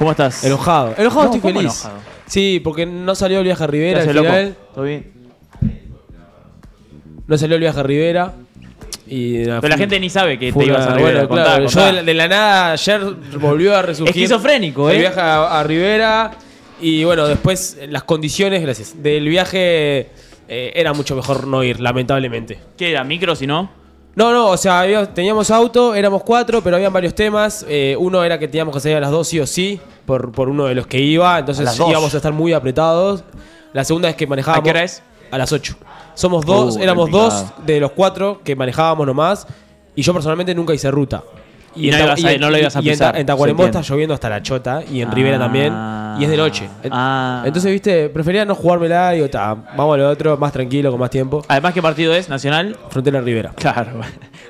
¿Cómo estás? Enojado. Enojado, no, estoy feliz. Enojado. Sí, porque no salió el viaje a Rivera al final. ¿Todo bien? No salió el viaje a Rivera. Y pero la gente ni sabe que te ibas a Rivera. Bueno, claro, contá. Yo de la nada ayer volvió a resurgir. Esquizofrénico, ¿eh? El viaje a Rivera. Y bueno, después las condiciones, gracias, del viaje era mucho mejor no ir, lamentablemente. ¿Qué era? ¿Micro si no? No, no, o sea, teníamos auto, éramos 4, pero habían varios temas. Uno era que teníamos que salir a las 2 sí o sí, por uno de los que iba. Entonces íbamos a estar muy apretados. La segunda es que manejábamos. ¿A qué hora es? A las 8. Somos dos, éramos dos de los 4 que manejábamos nomás. Y yo personalmente nunca hice ruta. Y no lo ibas a pisar. En Tacuarembó está lloviendo hasta la chota. Y en Rivera también. Y es de noche. Entonces, viste, prefería no jugármela. Digo, vamos a lo otro, más tranquilo, con más tiempo. Además, ¿qué partido es? ¿Nacional? Frontera Rivera. Claro.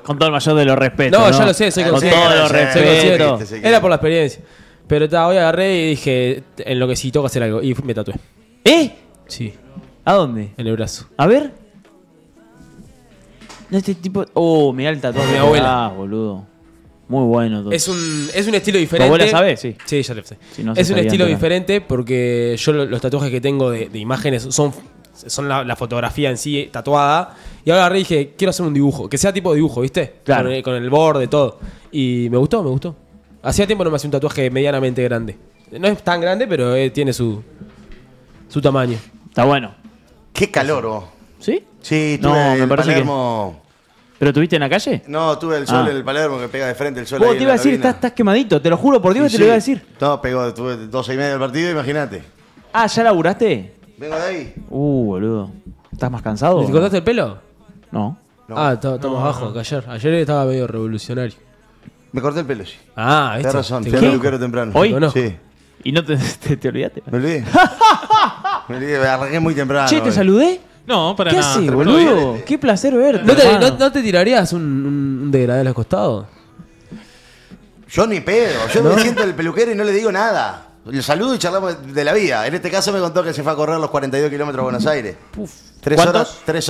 Con todo el mayor de los respetos. No, ya lo sé. Soy consciente. Con todo el respeto. Era por la experiencia. Pero hoy agarré y dije, en lo que sí toca hacer algo. Y me tatué. ¿Eh? Sí. ¿A dónde? En el brazo. A ver. Este tipo... Oh, mirá el tatuaje. Mi abuela. Ah, boludo. Muy bueno. Todo. Es un estilo diferente. ¿Tu abuela sabe? Sí. Sí, ya lo sé. Sí, no es un estilo diferente porque yo los tatuajes que tengo de imágenes son la fotografía en sí tatuada. Y ahora dije, quiero hacer un dibujo. Que sea tipo dibujo, ¿viste? Claro. Con el borde, todo. Y me gustó, me gustó. Hacía tiempo no me hacía un tatuaje medianamente grande. No es tan grande, pero tiene su tamaño. Está bueno. Qué calor, vos. ¿Sí? Sí, tuve me parece Palermo... que... ¿Pero tuviste en la calle? No, tuve el sol en el Palermo que pega de frente el sol. ¿Cómo te iba a decir? Estás quemadito, te lo juro por Dios que te lo iba a decir. No, pegó, tuve 12:30 del partido, imagínate. Ah, ¿ya laburaste? Vengo de ahí. Boludo. ¿Estás más cansado? ¿Te cortaste el pelo? No. Estamos abajo, que ayer estaba medio revolucionario. Me corté el pelo, sí. ¿Viste? Tenés razón, fui al peluquero temprano. ¿Hoy? Sí. ¿Y no te olvidaste? Me olvidé. Me olvidé, me arranqué muy temprano. Che, ¿te saludé? No, para nada. ¿Qué haces, boludo? Qué placer verte. ¿No te tirarías un degradé al costado? Yo ni pedo. Yo me siento el peluquero y no le digo nada. Le saludo y charlamos de la vida. En este caso me contó que se fue a correr los 42 kilómetros a Buenos Aires. Uf. 3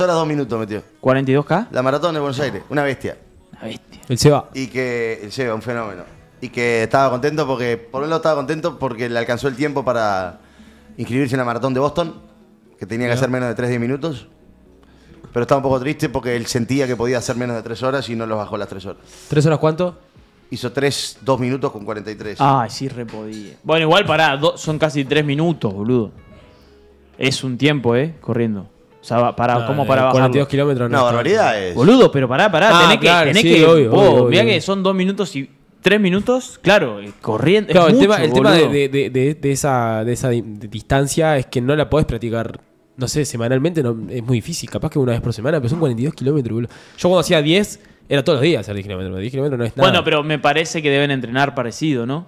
horas, 2 minutos metió. ¿42K? La maratón de Buenos Aires. Una bestia. Una bestia. El Seba. El Seba, un fenómeno. Y que estaba contento porque... Por un lado estaba contento porque le alcanzó el tiempo para inscribirse en la maratón de Boston. Que tenía que hacer menos de 3-10 minutos. Pero estaba un poco triste porque él sentía que podía hacer menos de 3 horas y no los bajó las 3 horas. ¿3 horas cuánto? Hizo 2 minutos con 43. Ah, sí, repodía. Bueno, igual pará, son casi 3 minutos, boludo. Es un tiempo, corriendo. O sea, ¿cómo para bajar? 42 kilómetros. No, barbaridad es. Boludo, pero pará. Tenés que, obvio. Mirá que son 2 minutos y... 3 minutos, claro, corriendo. Claro, el tema de esa distancia es que no la podés practicar, no sé, semanalmente, no, es muy difícil, capaz que una vez por semana, pero son 42 kilómetros. Yo cuando hacía 10, era todos los días hacer 10 kilómetros. 10 kilómetros no es nada. Bueno, pero me parece que deben entrenar parecido, ¿no?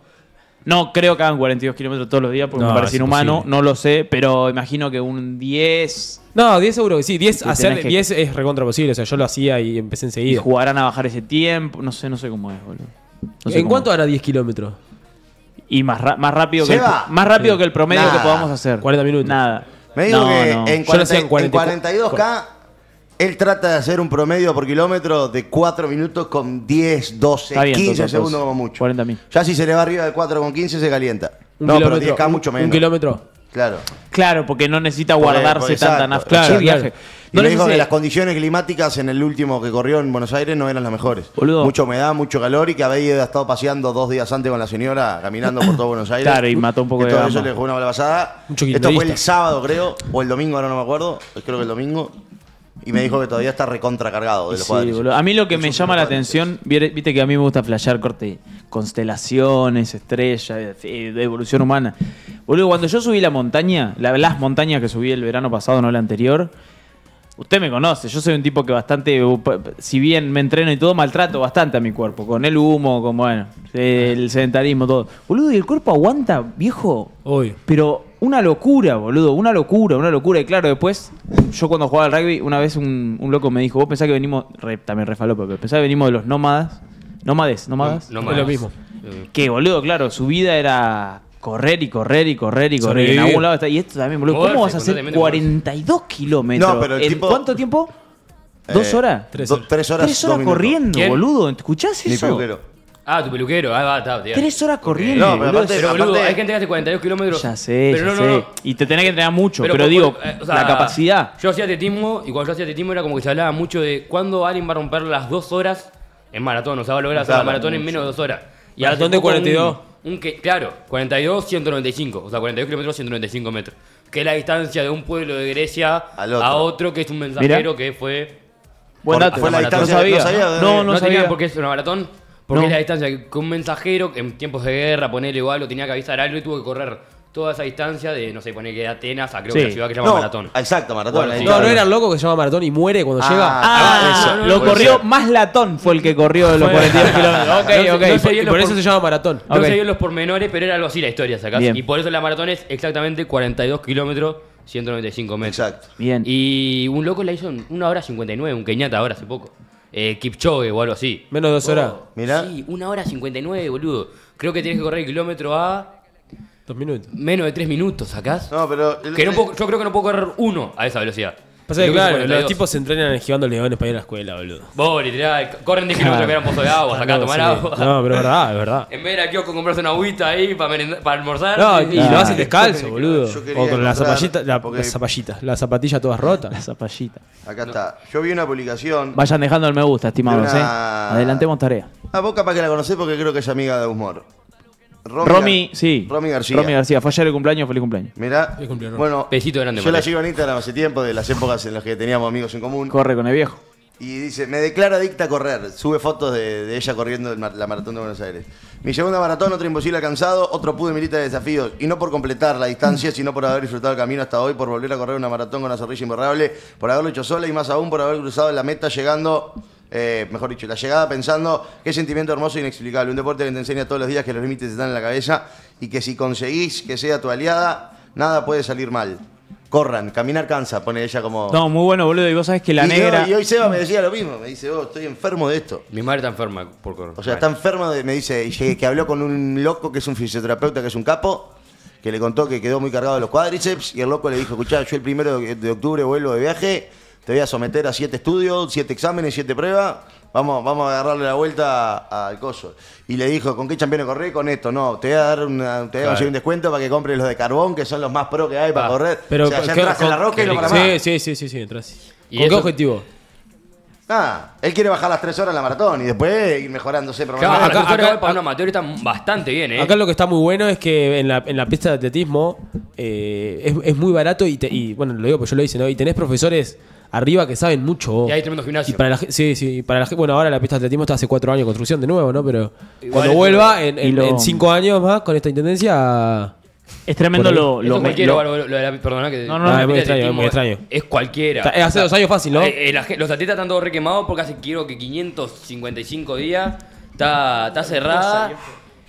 No creo que hagan 42 kilómetros todos los días porque me parece inhumano, no lo sé, pero imagino que un 10... No, 10 seguro que sí, 10 es recontra posible, o sea, yo lo hacía y empecé enseguida. Y jugarán a bajar ese tiempo, no sé cómo es, boludo. No sé. ¿En cuánto hará 10 kilómetros? Y más rápido que el promedio que podamos hacer. 40 minutos. Nada. Me digo en 42K él trata de hacer un promedio por kilómetro de 4 minutos con 10, 12, bien, 15 todos, segundos como mucho. 40 mil. Ya si se le va arriba de 4 con 15 se calienta. No, pero 10K mucho menos. ¿Un kilómetro? Claro. Claro, porque no necesita guardarse tanta nafta. Claro, viaje. Y me dijo que las condiciones climáticas en el último que corrió en Buenos Aires no eran las mejores. Boludo. Mucha humedad, mucho calor y que había estado paseando 2 días antes con la señora caminando por todo Buenos Aires. Claro, y mató un poco de todo eso, le dejó una bala pasada. Esto fue el sábado, creo, o el domingo, ahora no me acuerdo. Creo que el domingo. Y me dijo que todavía está recontracargado de los cuadros. A mí lo que me llama la atención, viste que a mí me gusta flashear corte, constelaciones, estrellas, de evolución humana. Boludo, cuando yo subí la montaña, las montañas que subí el verano pasado, no la anterior. Usted me conoce, yo soy un tipo que bastante, si bien me entreno y todo, maltrato bastante a mi cuerpo. Con el humo, con el sedentarismo, todo. Boludo, y el cuerpo aguanta, viejo. Obvio. Pero una locura, boludo, una locura. Y claro, después, yo cuando jugaba al rugby, una vez un loco me dijo, vos pensás que venimos, también refalopa, pero pensás que venimos de los nómadas. Es lo mismo. Que, boludo, claro, su vida era... Correr y correr. En algún lado está. Y esto también, boludo. ¿Cómo vas a hacer 42 kilómetros? No, pero ¿en cuánto tiempo? ¿2 horas? 3 horas. 3 horas corriendo, boludo. ¿Escuchás eso? Mi peluquero. Ah, tu peluquero, ah, va, tío. 3 horas corriendo. No, pero boludo, hay que entregarse 42 kilómetros. Ya sé, pero ya sé. Y te tenés que entregar mucho, pero digo, o sea, la capacidad. Yo hacía atletismo y cuando yo hacía atletismo era como que se hablaba mucho de cuándo alguien va a romper las 2 horas en maratón, o sea, va a lograr hacer la maratón en menos de 2 horas. Y maratón de 42. Claro, 42, 195, o sea, 42 kilómetros, 195 metros. Que es la distancia de un pueblo de Grecia a otro que es un mensajero que fue... Bueno, fue la distancia, no sabía. No sabía porque es una maratón. Porque es la distancia que un mensajero en tiempos de guerra, ponerle o algo, tenía que avisar algo y tuvo que correr toda esa distancia de, no sé, ponerle de Atenas a creo que la ciudad que se llama Maratón. Exacto, Maratón. Bueno, no era el loco que se llama Maratón y muere cuando llega. Lo corrió más latón, fue el que corrió de los 42 kilómetros. Y por eso se llama Maratón. No sé bien los pormenores, pero era algo así la historia, ¿sacás? Y por eso la maratón es exactamente 42 kilómetros. 195 metros. Exacto. Bien. Y un loco la hizo en 1 hora 59, un keñata ahora hace poco. Kipchoge o algo así. Menos de 2 horas. Mirá. Sí, 1 hora 59, boludo. Creo que tienes que correr el kilómetro a... 2 minutos. Menos de 3 minutos, ¿sacás? No, pero... Que no puedo, yo creo que no puedo correr uno a esa velocidad. Pasa que, claro, los tipos se entrenan esquivando leones para ir a la escuela, boludo. Vos, literal, corren 10 kilómetros que era un pozo de agua, sacá a tomar agua. No, pero es verdad, es verdad. En vez de aquí, con comprarse una agüita ahí para almorzar. No, y lo hacen descalzo, boludo. O con las zapallitas, las zapatillas todas rotas. Las zapallitas. Acá está. Yo vi una publicación. Vayan dejando el me gusta, estimados, ¿eh? Adelantemos tarea. A vos capaz que la conocés porque creo que es amiga de humor. Romy, sí. Romy García. Romy García, fue ayer el cumpleaños, feliz cumpleaños. Mirá, bueno, besito grande. Yo la sigo en Instagram hace tiempo, de las épocas en las que teníamos amigos en común. Corre con el viejo. Y dice, me declaro adicta a correr. Sube fotos de ella corriendo la maratón de Buenos Aires. Mi segunda maratón, otro imposible alcanzado, otro pude milita de desafíos. Y no por completar la distancia, sino por haber disfrutado el camino hasta hoy, por volver a correr una maratón con la sonrisa imborrable, por haberlo hecho sola y más aún por haber cruzado la meta llegando... mejor dicho, la llegada pensando qué sentimiento hermoso e inexplicable. Un deporte que te enseña todos los días que los límites están en la cabeza y que si conseguís que sea tu aliada, nada puede salir mal. Corran, caminar cansa, pone ella como... No, muy bueno, boludo, y vos sabés que la negra... Y hoy Seba me decía lo mismo, me dice, oh, estoy enfermo de esto. Mi madre está enferma por correr. O sea, está enferma, me dice, y que habló con un loco que es un fisioterapeuta, que es un capo, que le contó que quedó muy cargado de los cuádriceps y el loco le dijo, escuchá, yo el 1 de octubre vuelvo de viaje... Te voy a someter a 7 estudios, 7 exámenes, 7 pruebas. Vamos a agarrarle la vuelta al coso. Y le dijo, ¿con qué campeón correr? Con esto. No, te voy a dar conseguir un descuento para que compres los de carbón, que son los más pro que hay para correr. Pero, o sea, ya entras en la roca y no para más. Sí, entras. ¿Con qué objetivo? Ah, él quiere bajar las 3 horas en la maratón y después ir mejorándose. Claro, acá para un amateur está bastante bien, ¿eh? Acá lo que está muy bueno es que en la pista de atletismo es muy barato y, bueno, lo digo porque yo lo hice, ¿no? Y tenés profesores... arriba que saben mucho. Y hay tremendo gimnasio. Y para la, bueno, ahora la pista de atletismo está hace 4 años de construcción de nuevo, ¿no? Pero igual cuando vuelva, en 5 años más, con esta intendencia... Es tremendo es muy extraño. Es cualquiera. O sea, hace 2 años fácil, ¿no? Los atletas están todos requemados porque hace creo que 555 días está cerrada.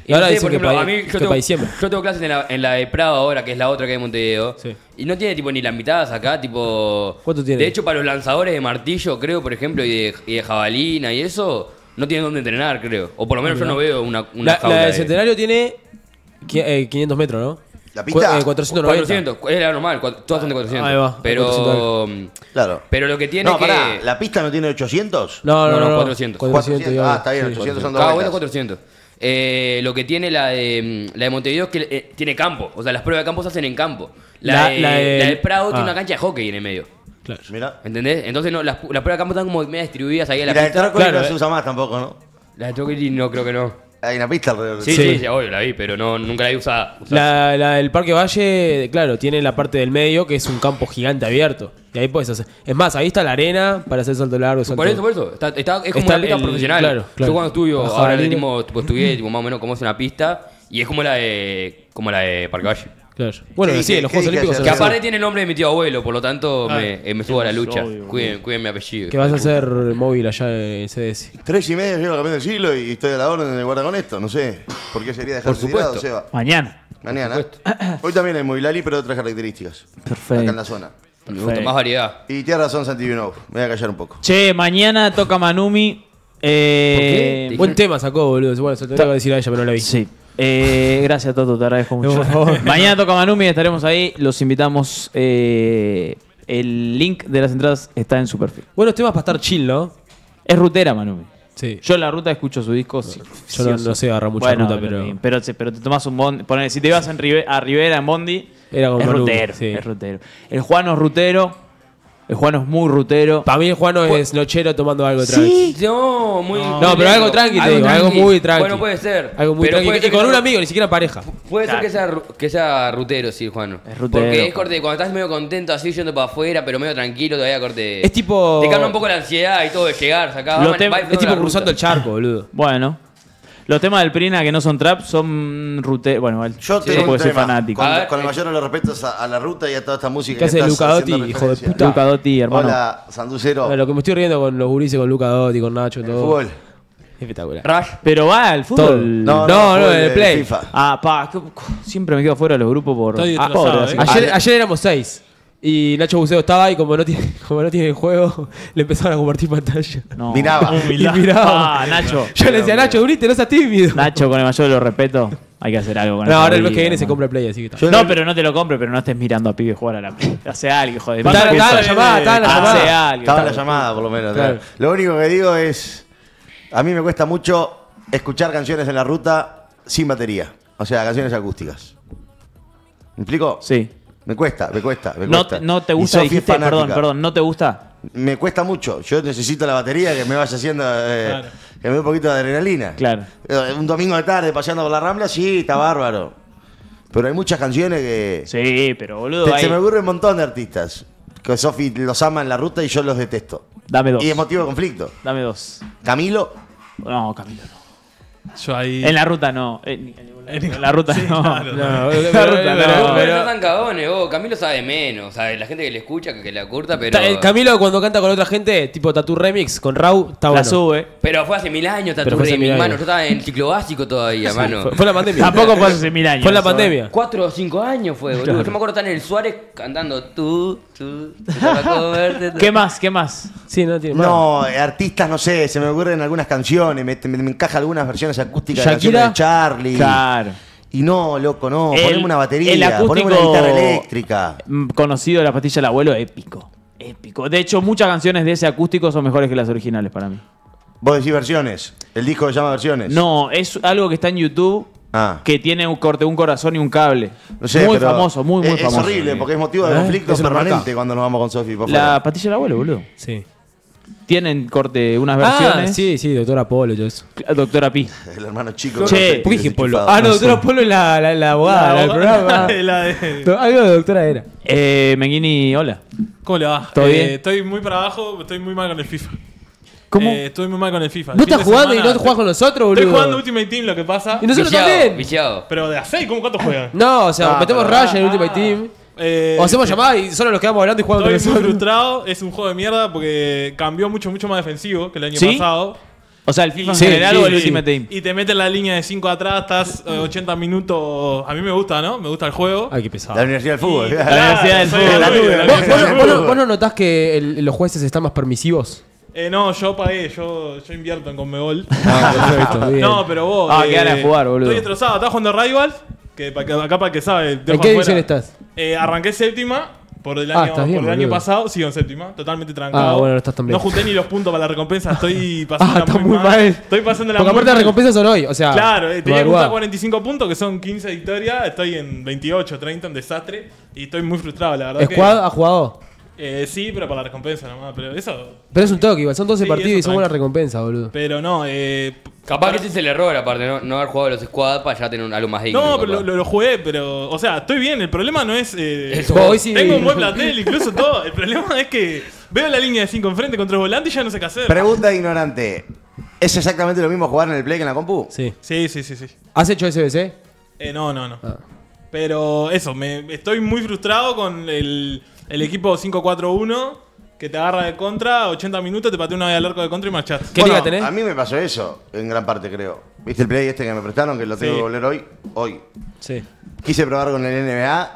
Y ahora dicen que yo tengo clases en la de Prado ahora, que es la otra que hay en Montevideo. Sí. Y no tiene tipo ni la mitad acá, tipo... ¿Cuánto tiene? De hecho, para los lanzadores de martillo, creo, por ejemplo, y de jabalina y eso, no tienen dónde entrenar, creo. O por lo menos yo no veo una jaula. La del Centenario tiene 500 metros, ¿no? ¿La pista? 490. 400, era normal, todas son de 400. Ahí va. Pero, 400. Claro. Pero lo que tiene es que... Pará, ¿la pista no tiene 800? No, 400. 400. Ah, está bien, sí, 800 son 2 vueltas. Cada vuelta 400. Lo que tiene la de Montevideo es que tiene campo. O sea, las pruebas de campo se hacen en campo. La del Prado tiene una cancha de hockey en el medio. Claro. Mirá. ¿Entendés? Entonces no, las pruebas de campo están como medio distribuidas ahí en la pista. La de Trócoli no se usa más tampoco, ¿no? La de Trócoli no creo que no. Hay una pista alrededor. Sí, obvio, la vi, pero nunca la vi usada. La del Parque Valle, claro, tiene la parte del medio que es un campo gigante abierto. Y ahí puedes hacer. Es más, ahí está la arena para hacer salto largo. Por eso. Es como una pista profesional. Claro. Yo cuando estudié más o menos cómo es una pista y es como la de Parque Valle. Claro. Bueno, sí, los Juegos Olímpicos. Que aparte tiene el nombre de mi tío abuelo, por lo tanto me subo a la lucha. Cuiden mi apellido. Que vas a hacer móvil allá en CDS. 3:30 llego al campeón del siglo y estoy a la orden de guarda con esto. No sé por qué sería dejarse tirado, Seba. Mañana. Hoy también hay Movilali, pero de otras características. Perfecto. Acá en la zona. Me gusta más variedad. Y tienes razón, Santi Vinov. Me voy a callar un poco. Che, mañana toca Manu Mi. Buen tema sacó, boludo. Bueno, se lo tengo que decir a ella, pero no la vi. Sí. Gracias, Toto, te agradezco mucho. Mañana toca Manu Mi, estaremos ahí. Los invitamos. El link de las entradas está en su perfil. Buenos temas para estar chill, ¿no? Es rutera, Manu Mi. Sí. Yo en la ruta escucho su disco. No, yo no sé agarrar mucha ruta, pero te tomas un bondi. Ponés, si te ibas a Rivera en bondi, era como es rutero, sí. Es rutero. El Juano es rutero. El Juano es muy rutero. Para mí el Juano es nochero tomando algo tranqui. Sí, no, muy... No, muy pero algo tranqui, te digo, algo muy tranqui. Bueno, puede ser. Algo muy tranqui. Y con un amigo, ni siquiera pareja. Puede ser que sea rutero, sí, el Juano. Es rutero. Porque es corte, cuando estás medio contento así, yendo para afuera, pero medio tranquilo, todavía corte... Es tipo... Te calma un poco la ansiedad y todo de llegar, sacar... Es tipo cruzando el charco, boludo. Bueno. Los temas del Prina que no son trap son rutero. Bueno, yo puedo ser fanático. Con el mayor de los respetos a la ruta y a toda esta música. ¿Qué hace Luca Dotti, hijo de puta? Luca Dotti, hermano. Hola, Sanducero. Bueno, lo que me estoy riendo con los gurises, con Luca Dotti, con Nacho, todo. Fútbol. Espectacular. Rush. Pero va al fútbol. No, en el Play. FIFA. Ah, pa. Siempre me quedo fuera de los grupos por. Ayer éramos 6. Y Nacho Buceo estaba y como no tiene juego, le empezaron a compartir pantalla. No. Miraba. Ah, Nacho. Yo le decía, Nacho, duriste, no seas tímido. Nacho, con el mayor de los respetos, hay que hacer algo con eso. No, ahora el mes que viene se compra el Play, así que está. No, pero no te lo compre, pero no estés mirando a pibe jugar a la Play. Hace algo, joder. Estaba la llamada. Hace algo. Estaba la llamada, por lo menos. Claro. Lo único que digo es, a mí me cuesta mucho escuchar canciones en la ruta sin batería. O sea, canciones acústicas. ¿Me explico? Sí. Me cuesta. No te gusta, dijiste, perdón, ¿no te gusta? Me cuesta mucho. Yo necesito la batería que me vaya haciendo, claro, que me dé un poquito de adrenalina. Claro. Un domingo de tarde paseando por la Rambla, sí, está bárbaro. Pero hay muchas canciones que... Sí, pero boludo, se me ocurre un montón de artistas que Sofi los ama en la ruta y yo los detesto. Dame dos. Y es motivo de conflicto. Dame dos. ¿Camilo? No, Camilo no. Yo ahí... En la ruta no. La ruta no. Pero no tan cagones, vos. Camilo sabe menos, sabe la gente que le escucha, que la curta, pero... Camilo cuando canta con otra gente, tipo Tattoo Remix, con Raúl, está bueno. La sube. Pero fue hace 1000 años Tattoo Remix, mano. Yo estaba en ciclo básico todavía, sí, mano. Fue la pandemia. Tampoco fue hace 1000 años. Fue la pandemia. 4 o 5 años fue, boludo. Claro. Yo me acuerdo estar en el Suárez cantando tú. ¿Qué más? Sí, no tiene más. No, artistas, no sé, se me ocurren algunas canciones, me encaja algunas versiones acústicas de canciones de Charlie. Claro. Y no, loco, no. Ponemos una batería, el acústico, ponemos una guitarra eléctrica. Conocido de la pastilla del abuelo, épico. De hecho, muchas canciones de ese acústico son mejores que las originales para mí. ¿Vos decís versiones? ¿El disco se llama Versiones? No, es algo que está en YouTube, que tiene un corazón y un cable. No sé, muy famoso, muy famoso. Es horrible, porque es motivo de conflicto permanente cuando nos vamos con Sofi. La pastilla del abuelo, boludo. Sí. Tienen corte unas versiones. Sí, Doctora Polo, yo eso. Doctora Pi. El hermano chico. Che, ¿por qué dije Polo? No, Doctora Polo es la abogada del programa. Algo de doctora era. Menghini, hola. ¿Cómo le va? ¿Todo bien? Estoy muy para abajo, estoy muy mal con el FIFA. ¿Cómo? Estoy muy mal con el FIFA. ¿Vos estás jugando y no jugás con nosotros, boludo? Estoy jugando Ultimate Team, lo que pasa. Y nosotros también. Viciado. Pero de a 6, ¿cómo cuántos juegan? No, o sea, metemos raya en Ultimate Team. O hacemos llamadas y solo nos quedamos hablando y jugando. Estoy muy frustrado, es un juego de mierda porque cambió mucho más defensivo que el año pasado. O sea, el FIFA en general o el Ultimate Team. Y te meten la línea de 5 atrás, estás 80 minutos. A mí me gusta, ¿no? Me gusta el juego. Ay, qué pesado. La Universidad del Fútbol. ¿Vos no notás que los jueces están más permisivos? No, yo pagué, yo invierto en Conmebol. No, pero vos. Quedan a jugar, boludo. Estoy destrozado, estás jugando Rivals. Que acá para el que sabe. ¿En qué división estás? Arranqué séptima por el año pasado, sigo en séptima, totalmente trancado. Bueno, no estás tan bien. No junté ni los puntos para la recompensa, estoy pasando muy mal. Estoy pasando la. Porque aparte las recompensas son hoy, o sea. Claro, tenía que juntar 45 puntos, que son 15 victorias, estoy en 28, 30, un desastre. Y estoy muy frustrado, la verdad. ¿Squad ha jugado? Sí, pero para la recompensa nomás, pero eso... Pero es un toque, igual, son 12 partidos y son buena recompensa, boludo. Pero no, Capaz que ese es el error, aparte, no haber jugado los squads para ya tener algo más digno. No, pero lo jugué, pero... O sea, estoy bien, el problema no es... tengo un buen plantel, incluso todo. El problema es que veo la línea de 5 enfrente con 3 volantes y ya no sé qué hacer. Pregunta ignorante. ¿Es exactamente lo mismo jugar en el Play que en la compu? Sí. Sí. ¿Has hecho SBC? No. Pero eso, estoy muy frustrado con el equipo 5-4-1 que te agarra de contra, 80 minutos, te pateó una vez al arco de contra y marchaste. ¿Qué liga tenés? A mí me pasó eso, en gran parte creo. ¿Viste el Play este que me prestaron, que lo tengo que volver hoy? Sí. Quise probar con el NBA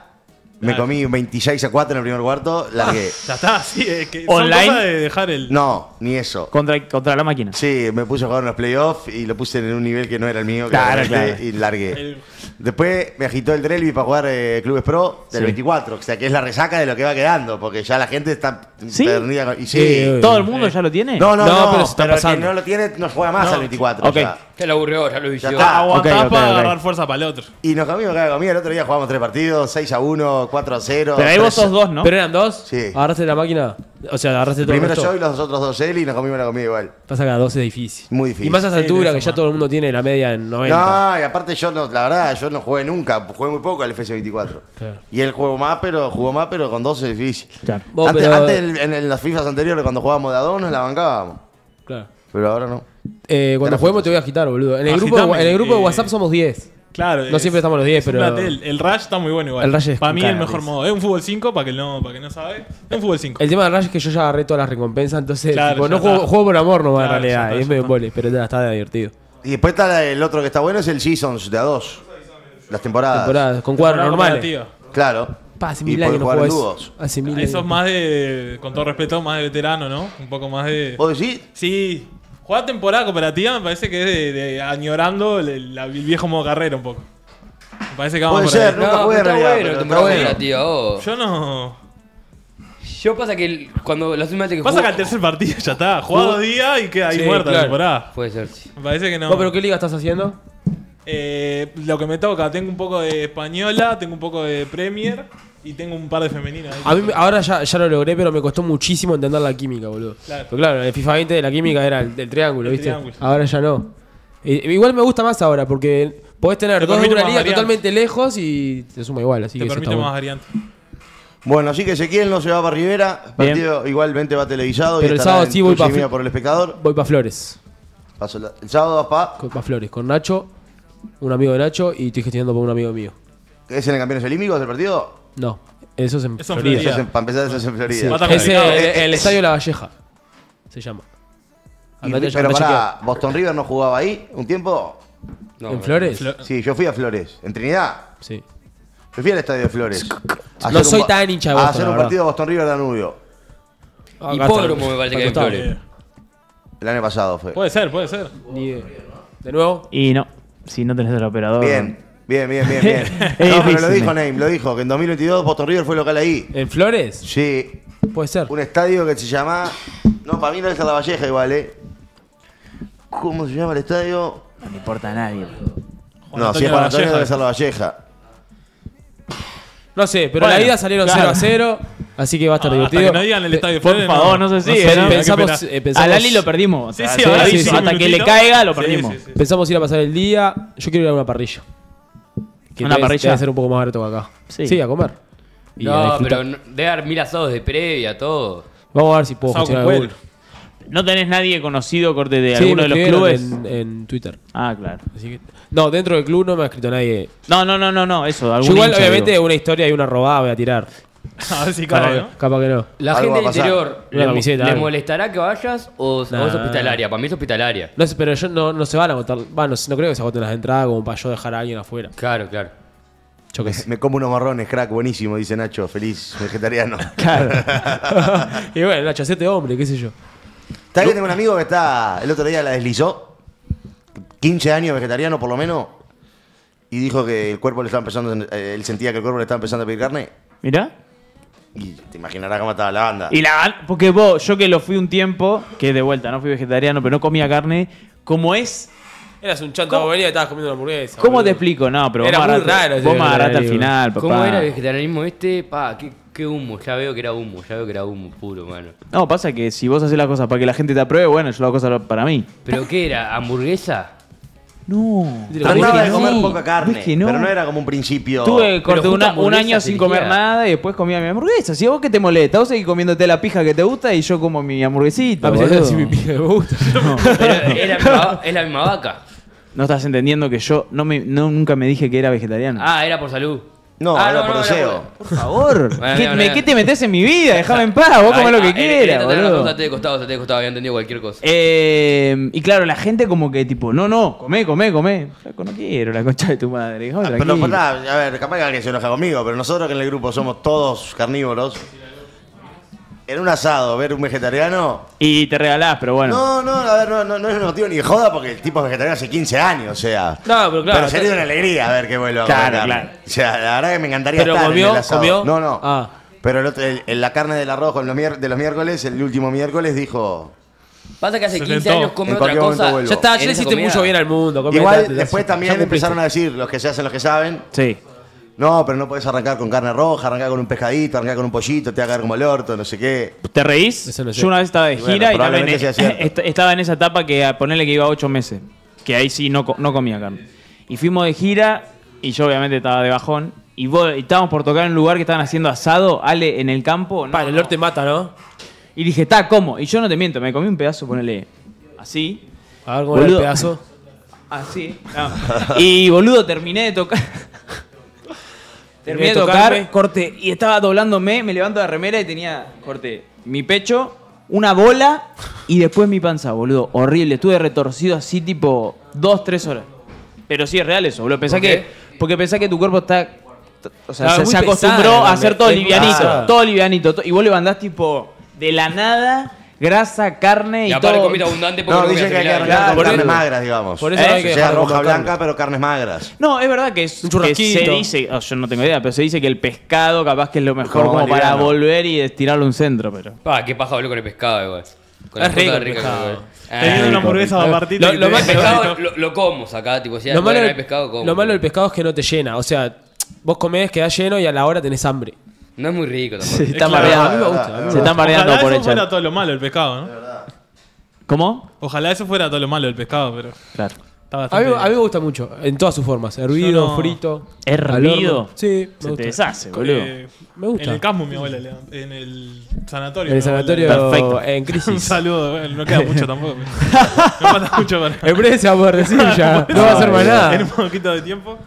Me comí 26-4 en el primer cuarto, largué. Ya está, sí. Online. Son cosas de dejar el... No, ni eso. Contra la máquina. Sí, me puse a jugar unos playoffs y lo puse en un nivel que no era el mío. Claro, claro. Y largué. Después me agitó el Drelby para jugar Clubes Pro del 24. O sea, que es la resaca de lo que va quedando, porque ya la gente está... ¿Sí? Perdida. Y sí. ¿Todo el mundo ya lo tiene? No, no, no. Pero, está el que no lo tiene no juega más al 24. Okay. O sea, te lo aburrió, ya lo hizo. Aguantá para agarrar fuerza para el otro. Y nos comimos cada comida. El otro día jugamos 3 partidos, 6-1. 4-0. Pero ahí vos sos 2, ¿no? ¿Pero eran 2? Sí. ¿Agarraste la máquina? O sea, agarraste todo el resto. Primero yo y los otros 2 él y nos comimos la comida igual. Pasa que a 2 es difícil. Muy difícil. Y más a esa altura que ya todo el mundo tiene la media en 90. No, y aparte yo, no, la verdad, yo no jugué nunca. Jugué muy poco al FC24. Claro. Y él jugó más, pero con 2 es difícil. Claro. Antes, en las FIFAs anteriores, cuando jugábamos de a 2, nos la bancábamos. Claro. Pero ahora no. Cuando juguemos te voy a agitar, boludo. En el grupo de WhatsApp somos 10. Claro, no siempre estamos los 10, pero... El Rush está muy bueno igual. El Rush es, para mí, el mejor modo. Es un fútbol 5, para que no sabe. Es un fútbol 5. El tema del Rush es que yo ya agarré todas las recompensas, entonces claro, tipo, no juego por amor nomás, claro, en realidad. Es medio vole, pero ya está divertido. Y después está el otro que está bueno, es el Seasons de A2. Las temporadas. Con cuadros normales. Claro. Hace 1000 años no juego eso. Hace 1000 años. Eso es más de, con todo respeto, más de veterano, ¿no? Un poco más de... ¿Vos decís? Sí. Jugar temporada cooperativa me parece que es de añorando el viejo modo carrera un poco. Me parece que vamos a ser, nunca jugué cooperativa. Yo no. Yo pasa que cuando la última vez que pasa que al tercer partido ya está. Jugado 2 días y queda ahí muerta la temporada. Puede ser, sí. Me parece que no. ¿Pero qué liga estás haciendo? Lo que me toca, tengo un poco de española, tengo un poco de Premier. Y tengo un par de femeninas. A mí ahora ya lo logré, pero me costó muchísimo entender la química, boludo. Claro. Pero claro, en el FIFA 20 la química era el triángulo, ¿viste? Triángulo. Ahora ya no. Igual me gusta más ahora, porque podés tener dos de una liga totalmente lejos y te suma igual. Así te que permite más variantes. Bueno, así que Ezequiel no se va para Rivera. El partido igualmente va televisado. Pero y el sábado sí voy por el espectador. Voy para Flores. El sábado vas para Flores, con Nacho, un amigo de Nacho, y estoy gestionando por un amigo mío. ¿Es en el Campeonato Olímpico el partido? No, eso es en Florida. Para empezar, eso es en Florida. Sí. Es el estadio La Valleja, se llama. Pero pará, ¿Boston River no jugaba ahí un tiempo? No, ¿en Flores? Sí, yo fui a Flores. ¿En Trinidad? Sí. Yo fui al estadio de Flores. No soy tan hincha de Boston. A hacer un partido Boston River-Danubio. Hipódromo me parece que hay en Flores. El año pasado fue. Puede ser, puede ser. ¿De nuevo? Y no, si no tenés el operador. Bien. Bien. No, pero lo dijo Name, lo dijo, que en 2022 Boston River fue local ahí. ¿En Flores? Sí. Puede ser. Un estadio que se llama... No, para mí no es La Valleja igual, ¿eh? ¿Cómo se llama el estadio? No me importa a nadie. No, si es para Antonio debe ser La Valleja. No sé, pero la ida salieron 0-0, así que va a estar divertido. Hasta que no digan el estadio Flores. Por favor, no sé si. A Lali lo perdimos. Sí. Hasta que le caiga lo perdimos. Pensamos ir a pasar el día. Yo quiero ir a una parrilla. Una parrilla va a ser un poco más barato que acá. Sí, a comer. Y no, pero debe haber 1000 asados de previa, todo. Vamos a ver si puedo funcionar el Google. ¿No tenés nadie conocido, corte, de alguno de los clubes? En Twitter. Ah, claro. Así que, no, dentro del club no me ha escrito nadie. No, eso. Algún yo igual, hincha, obviamente, digo. Una historia y una robada voy a tirar. A ver si cae, ¿no? Capaz que no. La gente del interior, ¿le molestará que vayas o es hospitalaria? Para mí es hospitalaria. No sé, pero yo no se van a agotar. Bueno, no creo que se agoten las entradas como para yo dejar a alguien afuera. Claro. Yo que me como unos marrones, crack, buenísimo, dice Nacho, feliz, vegetariano. Claro. Y bueno, Nacho, hacete hombre, qué sé yo. ¿Sabés que tengo un amigo que está, el otro día la deslizó? 15 años vegetariano por lo menos. Y dijo que el cuerpo le estaba empezando, él sentía que el cuerpo le estaba empezando a pedir carne. Mirá. Y te imaginarás cómo estaba la banda. Porque vos, yo que lo fui un tiempo, que de vuelta, no fui vegetariano, pero no comía carne, como es... Eras un chanta bobería y estabas comiendo una hamburguesa. ¿Cómo te explico? No, pero era muy raro. Vos más agarraste al final, papá. ¿Cómo era el vegetarianismo este? Pa, qué humo. Ya veo que era humo puro, mano. No, pasa que si vos haces las cosas para que la gente te apruebe, bueno, yo lo hago cosas para mí. ¿Pero qué era? ¿Hamburguesa? No. Trataba de comer poca carne, pero no era como un principio. Tuve corté un año sin comer nada y después comía mi hamburguesa. Si a vos que te molesta, vos seguís comiéndote la pija que te gusta y yo como mi hamburguesita. Mi pija me gusta. Pero es la misma vaca. No estás entendiendo que yo nunca me dije que era vegetariano. Ah, era por salud. No, ahora por Buceo. Por favor. ¿Qué te metés en mi vida? Déjame en paz, vos comés lo que quieras, boludo. Te de costado, había entendido cualquier cosa. Y claro, la gente como que tipo, no, comé. No quiero la concha de tu madre. Pero pará, a ver, capaz que alguien se enoja conmigo, pero nosotros que en el grupo somos todos carnívoros. En un asado, ver un vegetariano... Y te regalás, pero bueno. No, es un motivo ni de joda porque el tipo es vegetariano hace 15 años, o sea... No, pero claro... Pero sería una alegría a ver que vuelva. Claro. O sea, la verdad que me encantaría estar en el asado. ¿Pero comió? No. Ah. Pero la carne del arroz de los miércoles, el último miércoles, dijo... Pasa que hace 15 años come otra cosa. Vuelvo. Ya está, ya le hiciste mucho bien al mundo. Igual, después también empezaron a decir los que se hacen, los que saben... Sí. No, pero no podés arrancar con carne roja, arrancar con un pescadito, arrancar con un pollito, te va a caer como el orto, no sé qué. ¿Te reís? Yo una vez estaba de gira y estaba en esa etapa que a ponerle que iba 8 meses, que ahí sí no comía carne. Y fuimos de gira y yo obviamente estaba de bajón y estábamos por tocar en un lugar que estaban haciendo asado, Ale, en el campo. No, el orto te mata, ¿no? Y dije, está, ¿cómo? Y yo no te miento, me comí un pedazo, ponele así. A ver, ¿cómo era el pedazo? Así. No. Y boludo, terminé de tocar... Terminé de tocar, corte, y estaba doblándome, me levanto la remera y tenía, corte, mi pecho, una bola y después mi panza, boludo. Horrible, estuve retorcido así tipo 2-3 horas. Pero sí, es real eso, boludo. Porque pensás que tu cuerpo está, o sea, se acostumbró a ser todo livianito, y vos levantás tipo de la nada... Grasa, carne y todo. Comida abundante porque no, dicen que hay que arrancar con carnes magras, digamos. Por eso hay que sea roja, blanca, pero carnes magras. No, es verdad que es un churrasquito. Se dice, yo no tengo idea, pero se dice que el pescado capaz que es lo mejor como para volver y estirarlo un centro, pero... Qué paja volver con el pescado, igual. Con es rico el pescado. Teniendo una hamburguesa apartita. Lo malo lo como acá, tipo, si no hay pescado, como. Lo malo del pescado es que no te llena, o sea, vos comés, quedás lleno y a la hora tenés hambre. No es muy rico tampoco. Se está mareando. Se está mareando por echar. Ojalá eso fuera todo lo malo el pescado, ¿no? De verdad. ¿Cómo? Ojalá eso fuera todo lo malo el pescado, pero... Claro. A mí me gusta mucho, en todas sus formas. Hervido, frito. ¿Hervido? Sí. Se te deshace, boludo. Me gusta. En el campo, mi abuela. En el sanatorio. En el sanatorio. Perfecto. En crisis. Un saludo. No queda mucho tampoco. No falta mucho para... En breve se va a poder decir ya. No va a hacer más nada. En un poquito de tiempo.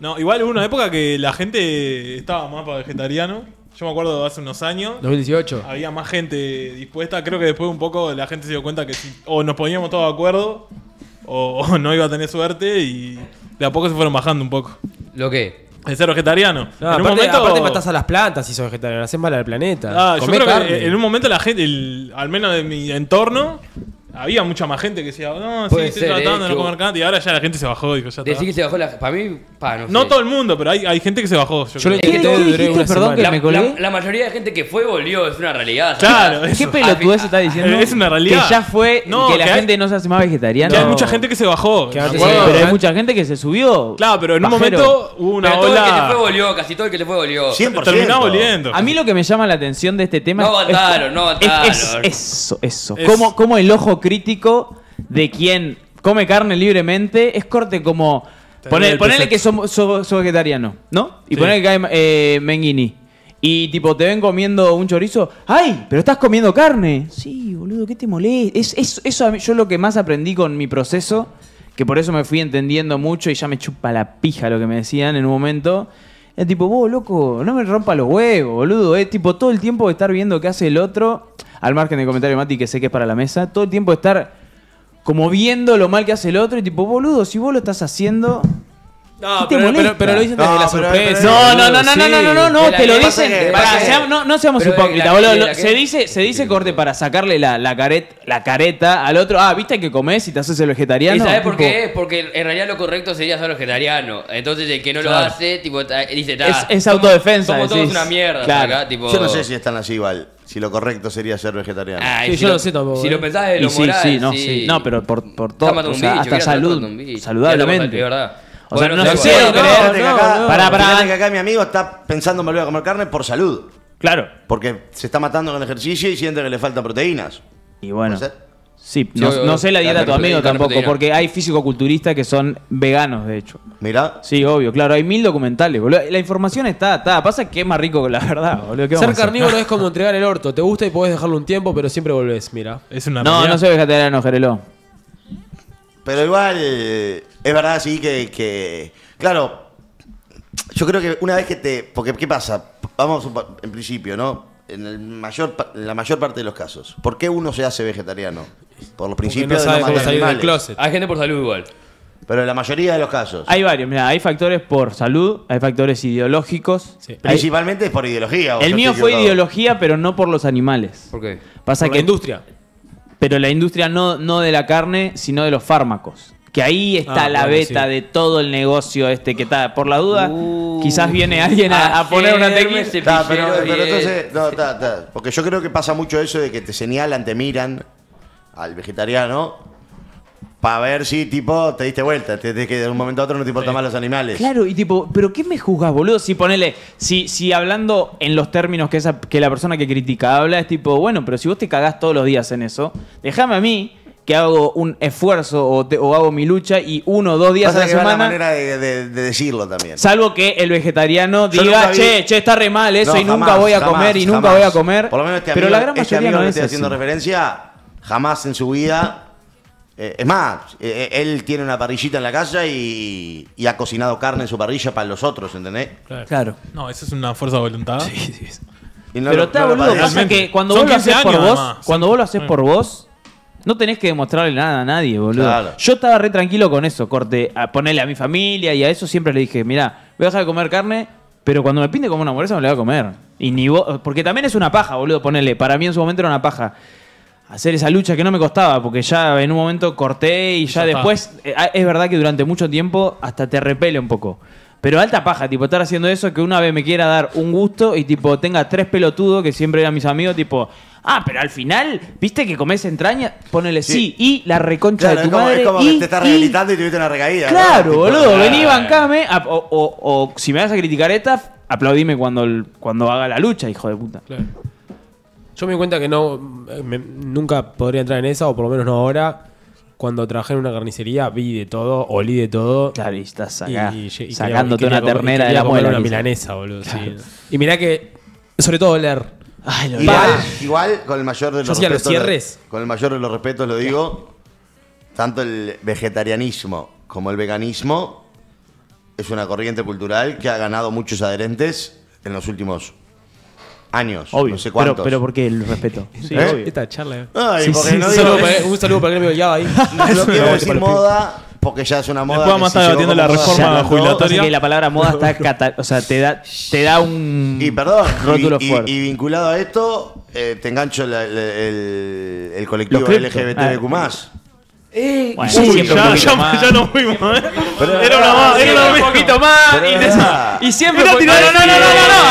No, igual hubo una época que la gente estaba más para vegetariano. Yo me acuerdo hace unos años. 2018. Había más gente dispuesta. Creo que después un poco la gente se dio cuenta que o nos poníamos todos de acuerdo o no iba a tener suerte y de a poco se fueron bajando un poco. ¿Lo qué? El ser vegetariano. No, en un momento, aparte matás a las plantas si sos vegetariano. Hacés mal al planeta. Yo creo que en un momento la gente, al menos de mi entorno... Había mucha más gente que decía, estoy tratando de no comer carne. Y ahora ya la gente se bajó. Dijo, ya decir que se bajó, para mí, no sé. Todo el mundo, pero hay gente que se bajó. Yo creo. La mayoría de gente que fue volvió, es una realidad. Claro, ¿qué pelotudez está diciendo? Es una realidad. Que ya fue, que la gente no se hace más vegetariana. Que hay mucha gente que se bajó. Pero hay mucha gente que se subió. Claro, pero en un momento hubo una ola. Todo el que se fue volvió, casi todo el que se fue volvió. 100%. Terminaba volviendo. A mí lo que me llama la atención de este tema es... No aguantaron. Eso. Como el ojo crítico de quien come carne libremente es corte como... Ponele que sos vegetariano, ¿no? Y ponele que cae Menguini. Y tipo, te ven comiendo un chorizo. ¡Ay! Pero estás comiendo carne. Sí, boludo, ¿qué te molesta? Eso a mí, yo lo que más aprendí con mi proceso, que por eso me fui entendiendo mucho y ya me chupa la pija lo que me decían en un momento... Es tipo, vos, loco, no me rompa los huevos, boludo. Es tipo, todo el tiempo de estar viendo qué hace el otro, al margen del comentario de Mati, que sé que es para la mesa, todo el tiempo de estar como viendo lo mal que hace el otro y tipo, boludo, si vos lo estás haciendo... No, pero lo dicen desde la sorpresa. No, te lo dicen. No seamos hipócritas, boludo. Se dice corte para sacarle la careta al otro. ¿Viste que comés y te haces el vegetariano? ¿Y sabés por qué es? Porque en realidad lo correcto sería ser vegetariano. Entonces el que no lo hace, tipo, dice, es autodefensa. Como todo es una mierda. Yo no sé si están así igual. Si lo correcto sería ser vegetariano. Sí, yo lo sé tampoco. Si lo pensás de lo moral, sí. No, pero por todo, hasta saludablemente. Es verdad. O sea, no sé, fíjate que acá mi amigo está pensando en volver a comer carne por salud. Claro. Porque se está matando con el ejercicio y siente que le faltan proteínas. Y bueno. Sí, no sé la dieta de tu amigo tampoco, porque hay fisicoculturistas que son veganos, de hecho. Mirá. Sí, obvio, claro. Hay 1000 documentales, boludo. La información está. Pasa que es más rico que la verdad, boludo. Ser carnívoro es como entregar el orto. Te gusta y podés dejarlo un tiempo, pero siempre volvés, mirá. Es una manera. No soy vegetariano, Gereló. Pero igual... Es verdad, sí, que claro, Yo creo que una vez que te... Porque, ¿qué pasa? Vamos en principio, ¿no? En la mayor parte de los casos. ¿Por qué uno se hace vegetariano? Por los principios no de no cómo salir del closet. Hay gente por salud igual. Pero en la mayoría de los casos. Hay varios, mira, hay factores por salud, hay factores ideológicos. Sí. Principalmente es por ideología. El mío fue ideología, pero no por los animales. ¿Por qué? Pasa por que la industria. Pero la industria no de la carne, sino de los fármacos. Que ahí está la beta de todo el negocio este que está. Por la duda, quizás viene alguien a poner una técnica. Ta, pero entonces, no, ta. Porque yo creo que pasa mucho eso de que te señalan, te miran al vegetariano. Para ver si, tipo, te diste vuelta. Que de un momento a otro no te importan más los animales. Claro, y tipo, ¿pero qué me juzgas, boludo? Si ponele, si hablando en los términos que la persona que critica habla, es tipo, bueno, pero si vos te cagás todos los días en eso, déjame a mí que hago un esfuerzo o hago mi lucha y 1 o 2 días a la semana. Es una manera de decirlo también. Salvo que el vegetariano diga, che, está re mal eso y nunca voy a comer y nunca voy a comer. Por lo menos este amigo al que estoy haciendo referencia, jamás en su vida... es más, él tiene una parrillita en la casa y ha cocinado carne en su parrilla para los otros, ¿entendés? Claro. No, eso es una fuerza de voluntad. Sí. No pero está, boludo, pasa que cuando vos lo haces por vos, no tenés que demostrarle nada a nadie, boludo. Claro. Yo estaba re tranquilo con eso, corte, a ponerle a mi familia y a eso siempre le dije, mirá, voy a dejar de comer carne, pero cuando me pinte como una hamburguesa me la voy a comer. Y ni vos, porque también es una paja, boludo, ponerle. Para mí en su momento era una paja. Hacer esa lucha que no me costaba, porque ya en un momento corté y ya después... Es verdad que durante mucho tiempo hasta te repele un poco. Pero alta paja, tipo, estar haciendo eso que una vez me quiera dar un gusto y tipo tenga 3 pelotudos que siempre eran mis amigos, tipo... Ah, pero al final, ¿viste que comés entraña? Ponele sí. Y la reconcha de tu madre. Es como que te estás rehabilitando y tuviste una recaída. Claro, ¿no? Boludo. Vení, bancame. O si me vas a criticar esta, aplaudime cuando haga la lucha, hijo de puta. Claro. Yo me di cuenta que nunca podría entrar en esa, o por lo menos no ahora. Cuando trabajé en una carnicería, vi de todo, olí de todo. Claro, y estás sacándote una ternera de la muela. Una milanesa, boludo. Claro. Sí. Y mirá que, sobre todo, oler. Ay, igual, con el mayor de los respetos. Yo hacía los cierres. Con el mayor de los respetos lo digo. Tanto el vegetarianismo como el veganismo es una corriente cultural que ha ganado muchos adherentes en los últimos años, obvio, no sé cuántos. Pero porque el respeto. Sí, obvio. Esta charla. Ay, sí, no digo, un saludo para el amigo ya ahí. No quiero decir moda, porque ya es una moda. Después vamos a estar debatiendo la reforma jubilatoria. Que la palabra moda está o sea, te da un rótulo fuerte. Y vinculado a esto, te engancho el colectivo LGBTQ+. Bueno, ya no fuimos, ¿eh? Pero era un poquito más. Y siempre era no,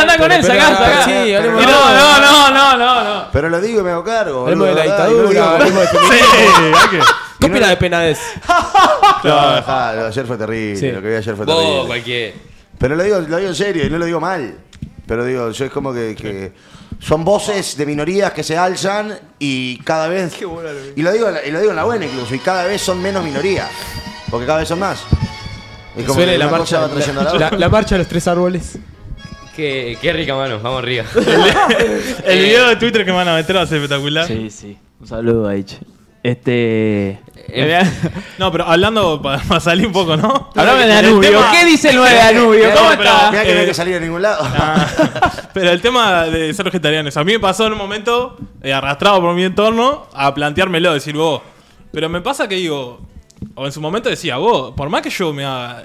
anda con él, sacá. Sí, no. Pero lo digo y me hago cargo. Hablemos de la dictadura, hablemos de feminicidio. ¿Qué opinas de Penades? No, ayer fue terrible, lo que vi ayer fue terrible. Cualquier. Pero lo digo en serio y no lo digo mal. Pero digo, yo es como que son voces de minorías que se alzan y cada vez... Y lo digo en la buena incluso, y cada vez son menos minorías, porque cada vez son más. Y como suele la marcha de los 3 árboles. Qué rica, mano, vamos arriba. El video de Twitter que me van a meter va a ser espectacular. Sí. Un saludo a H. No, pero hablando para salir un poco, ¿no? Hablame de Danubio. ¿Qué dice el 9 de Danubio? ¿Cómo está? Mirá que no hay que salir a ningún lado. Pero el tema de ser vegetarianos, a mí me pasó en un momento, arrastrado por mi entorno, a planteármelo, decir vos. Pero me pasa que digo, o en su momento decía vos, por más que yo me haga...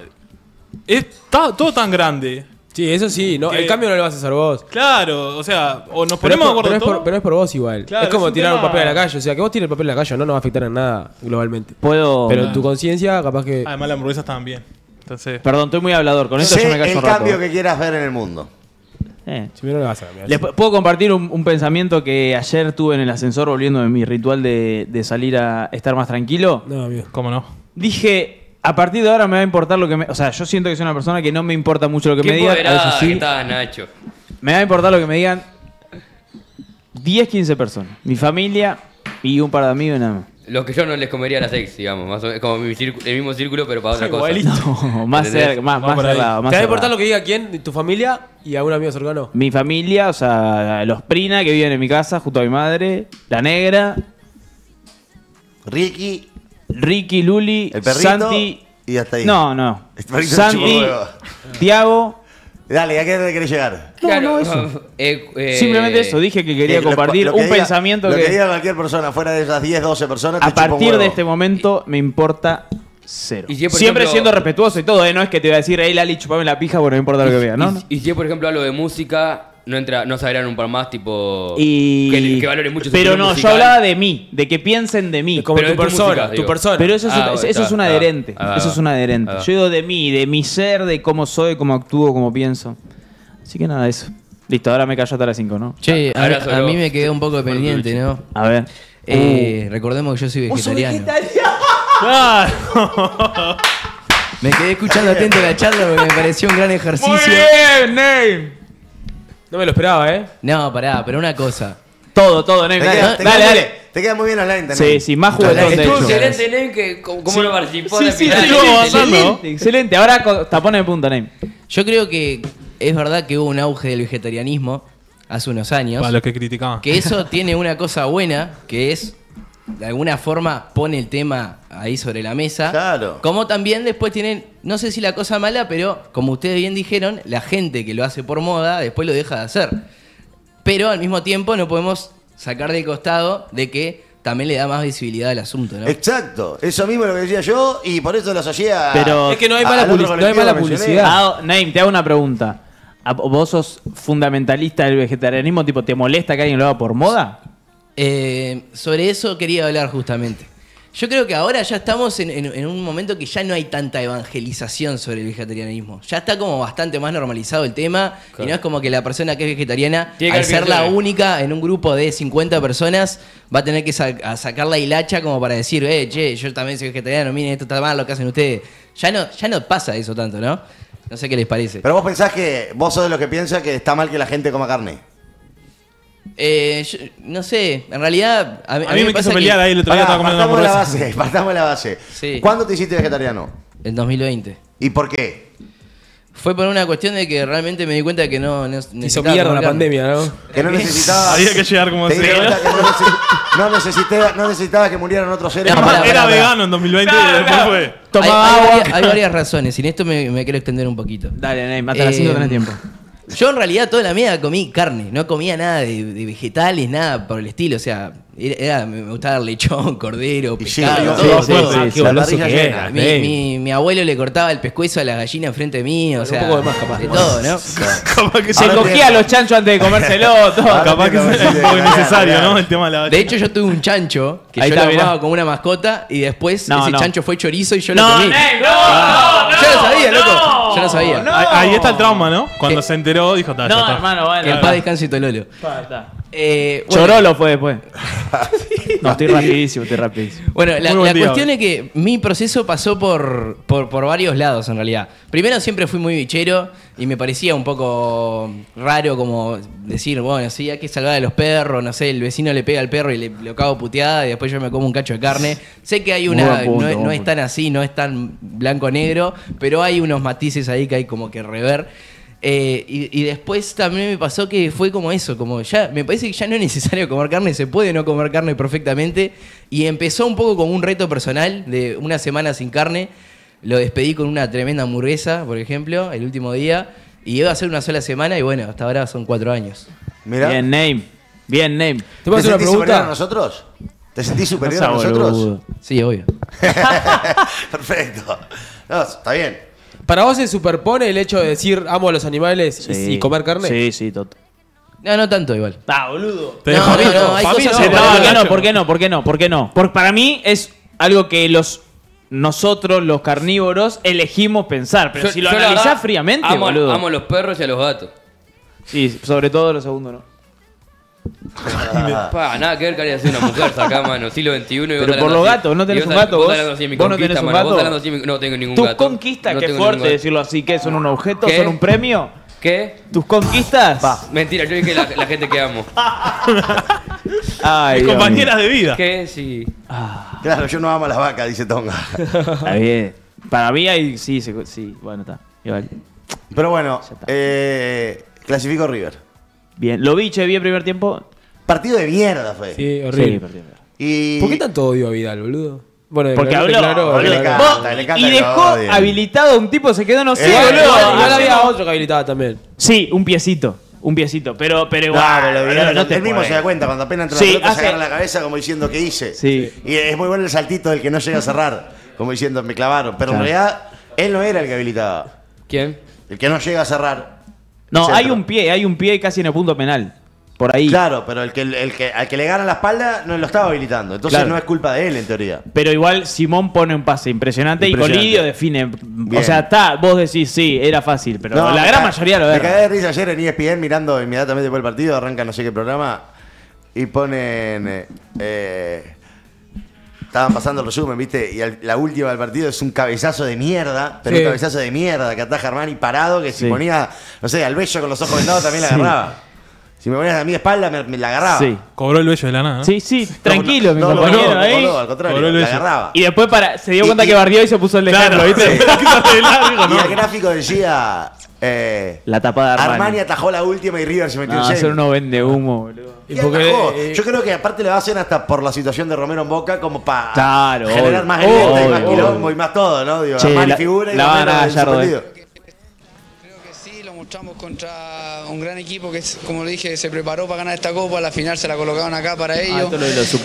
Es todo tan grande. Sí, eso sí, no, el cambio no lo vas a hacer vos. Claro, o sea, o nos ponemos de acuerdo en todo. Pero es por vos igual. Claro, es como tirar un papel a la calle. O sea, que vos tires el papel a la calle no nos va a afectar en nada globalmente. Pero tu conciencia, capaz que... Además, las hamburguesas estaban bien. Entonces... Perdón, estoy muy hablador. Con esto yo me callo un rato. El cambio que quieras ver en el mundo. Si no lo vas a cambiar. Les puedo compartir un pensamiento que ayer tuve en el ascensor volviendo de mi ritual de salir a estar más tranquilo. No, amigo. ¿Cómo no? Dije... A partir de ahora me va a importar lo que me... O sea, yo siento que soy una persona que no me importa mucho lo que me digan. Sí, está, Nacho. Me va a importar lo que me digan 10, 15 personas. Mi familia y un par de amigos nada más. Los que yo no les comería a las ex, digamos. Más o menos, como el mismo círculo, pero para otra cosa. No, más cerrado. Te va a importar lo que diga quién, tu familia y a un amigo cercano. Mi familia, o sea, los Prina que viven en mi casa junto a mi madre. La Negra. Ricky, Luli, el perrito, Santi. Y hasta ahí. No. Santi, Tiago. Dale, ¿a qué te querés llegar? Claro, eso. Simplemente eso, dije que quería compartir lo que un diga, pensamiento que... Lo que diga cualquier persona, fuera de esas 10, 12 personas, a partir de este momento me importa cero. Y si, siempre ejemplo, siendo respetuoso y todo, no es que te voy a decir, hey Lali, chupame la pija porque no me importa lo que veas, ¿no? Y si por ejemplo hablo de música... No entra, no sabrán un par más, tipo... Y... Que valore mucho. Pero no, musical. Yo hablaba de mí, de que piensen de mí. Como tu persona, música, tu persona. Pero eso es, eso es un adherente. Eso es un adherente. Yo digo de mí, de mi ser, de cómo soy, cómo actúo, cómo pienso. Así que nada, eso. Listo, ahora me callo hasta las 5, ¿no? Che, a mí me quedé un poco pendiente, ¿no? A ver. Recordemos que yo soy vegetariano. ¡Claro! Me quedé escuchando atento la charla porque me pareció un gran ejercicio. ¡Muy bien, Ney! No me lo esperaba, ¿eh? No, pará, pero una cosa. Todo, Nen. Dale. Te queda muy bien online también. Sí, más juguetón de hecho. Excelente, Nen, que como lo participó. Excelente. Ahora tapone de punta, Nen. Yo creo que es verdad que hubo un auge del vegetarianismo hace unos años. Para los que criticaban. Que eso tiene una cosa buena, que es, de alguna forma, pone el tema ahí sobre la mesa. Claro. Como también después tienen, no sé si la cosa mala, pero como ustedes bien dijeron, la gente que lo hace por moda después lo deja de hacer. Pero al mismo tiempo no podemos sacar del costado de que también le da más visibilidad al asunto, ¿no? Exacto. Eso mismo es lo que decía yo y por eso lo asocié a... Pero es que no hay mala publicidad. Naim, te hago una pregunta. ¿Vos sos fundamentalista del vegetarianismo? Tipo, ¿te molesta que alguien lo haga por moda? Sobre eso quería hablar justamente. Yo creo que ahora ya estamos en un momento que ya no hay tanta evangelización sobre el vegetarianismo. Ya está como bastante más normalizado el tema. Claro. Y no es como que la persona que es vegetariana, al ser la única en un grupo de 50 personas, va a tener que sacar la hilacha como para decir, che, yo también soy vegetariano, miren, esto está mal lo que hacen ustedes. Ya no pasa eso tanto, ¿no? No sé qué les parece. Pero vos pensás que vos sos de los que piensa que está mal que la gente coma carne. Yo, no sé, en realidad a mí me quiso pelear ahí el otro día, estaba comiendo una hamburguesa. Partamos la base. Sí. ¿Cuándo te hiciste vegetariano? En 2020. ¿Y por qué? Fue por una cuestión de que realmente me di cuenta que no necesitaba. Hizo mierda la pandemia, ¿no? Que no necesitaba. Había que llegar como así. No necesitaba que murieran otros seres. Era vegano en 2020 y después fue. Tomaba agua. Hay varias razones y en esto me quiero extender un poquito. Dale, mata las 5, tenés tiempo. Yo en realidad toda la vida comí carne, no comía nada de vegetales, nada por el estilo, o sea, me gustaba dar lechón, cordero, pescado, todo. Mi abuelo le cortaba el pescuezo a la gallina enfrente de mí, o sea, un poco de más capaz. De todo, ¿no? Capaz que se cogía los chanchos antes de comérselo, todo. Capaz que es un poco innecesario, ¿no? El tema de la gallina. De hecho, yo tuve un chancho que yo lo amaba como una mascota y después ese chancho fue chorizo y yo lo comí. ¡No! Yo lo sabía, loco. Yo lo sabía. Ahí está el trauma, ¿no? Cuando se enteró dijo, ta, no, hermano, bueno. Que el paz descanse y Tololo. Chorolo fue después. No, estoy rapidísimo. Bueno, la cuestión es que mi proceso pasó por varios lados en realidad. Primero siempre fui muy bichero y me parecía un poco raro como decir, bueno, sí, hay que salvar a los perros, no sé, el vecino le pega al perro y lo cago puteada y después yo me como un cacho de carne. Sé que hay una, no es tan así, no es tan blanco-negro, pero hay unos matices ahí que hay como que rever. Y después también me pasó que fue como eso, como ya me parece que ya no es necesario comer carne, se puede no comer carne perfectamente. Y empezó un poco con un reto personal de una semana sin carne. Lo despedí con una tremenda hamburguesa, por ejemplo, el último día. Y iba a ser una sola semana y bueno, hasta ahora son 4 años. Mirá. Bien, Name. ¿Te puedo hacer una pregunta? ¿Nosotros? ¿Te sentís superior a nosotros? Sí, obvio. Perfecto. No, está bien. ¿Para vos se superpone el hecho de decir amo a los animales y comer carne? Sí, Toto. No tanto igual. Boludo. No, hay cosas... ¿Por qué no? Porque para mí es algo que nosotros, los carnívoros, elegimos pensar. Pero si lo analizás fríamente, boludo. Amo a los perros y a los gatos. Sí, sobre todo lo segundo, ¿no? Nada que ver que haría así una mujer, sacá mano, siglo XXI. Y pero por los gatos, no tenés un gato vos no tenés un gato. No tengo ningún gato. Tus conquistas, qué fuerte decirlo así, ¿qué? ¿Son un objeto? ¿Son un premio? ¿Qué? ¿Tus conquistas? Mentira, yo dije la gente que amo. Mis compañeras de vida. ¿Qué? Sí. Claro, yo no amo a las vacas, dice Tonga. Está bien. Para mí ahí sí, bueno, está. Pero bueno, clasifico River. Bien, lo vi, che, vi el primer tiempo. Partido de mierda fue. Sí, horrible. Sí, ¿por qué tanto odio a Vidal, boludo? Bueno, porque habló. Claro, le encanta, y dejó habilitado a un tipo, se quedó no sé. Igual había otro que habilitaba también. Sí, un piecito. Un piecito, pero igual. Claro, no él mismo se da cuenta, cuando apenas entra la pelota se agarra la cabeza como diciendo ¿qué hice? Sí. Y es muy bueno el saltito del que no llega a cerrar, como diciendo me clavaron. Pero en realidad, él no era el que habilitaba. ¿Quién? El que no llega a cerrar. No, hay un pie casi en el punto penal. Por ahí. Claro, pero al que le gana la espalda no lo estaba habilitando. Entonces no es culpa de él, en teoría. Pero igual Simón pone un pase impresionante. Y Colidio define. Bien. O sea, vos decís, sí, era fácil. Pero no, la gran mayoría lo era. Me cagué de risa ayer en ESPN mirando inmediatamente después del partido. Arranca no sé qué programa. Y ponen... estaban pasando el resumen, ¿viste? Y la última del partido es un cabezazo de mierda, pero un cabezazo de mierda que ataja Armani parado, que si ponía, no sé, al Bello con los ojos vendados también la agarraba. Si me ponías a mi espalda, me la agarraba. Sí. Cobró el Bello de la nada. Sí, sí, tranquilo, mi compañero ahí. No, al contrario, la agarraba. Y después se dio cuenta que barrió y se puso el lejano, ¿viste? Y el gráfico decía... la tapada de Armani atajó la última y River se metió en serio. No vende humo, boludo. Yo creo que aparte le hacen hasta por la situación de Romero en Boca, como para generar más gente y más quilombo y más todo, ¿no? Digo, Armani figura y Romero. Creo que sí, lo mostramos contra un gran equipo que, como le dije, se preparó para ganar esta copa. A la final se la colocaron acá para ellos.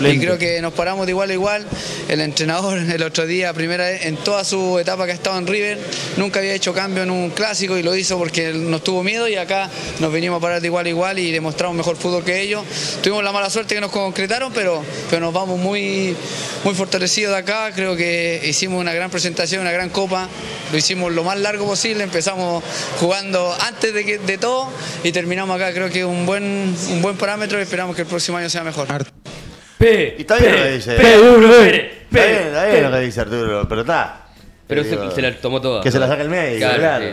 Y creo que nos paramos de igual a igual. El entrenador el otro día, primera vez en toda su etapa que ha estado en River, nunca había hecho cambio en un clásico y lo hizo porque nos tuvo miedo, y acá nos vinimos a parar de igual a igual y demostramos mejor fútbol que ellos. Tuvimos la mala suerte que nos concretaron, pero nos vamos muy, muy fortalecidos de acá. Creo que hicimos una gran presentación, una gran copa. Lo hicimos lo más largo posible, empezamos jugando antes de todo y terminamos acá. Creo que es un buen parámetro y esperamos que el próximo año sea mejor. Y está bien lo que dice. Está bien lo que dice Arturo, pero está. Pero se la tomó toda. Que se la saca el medio, claro.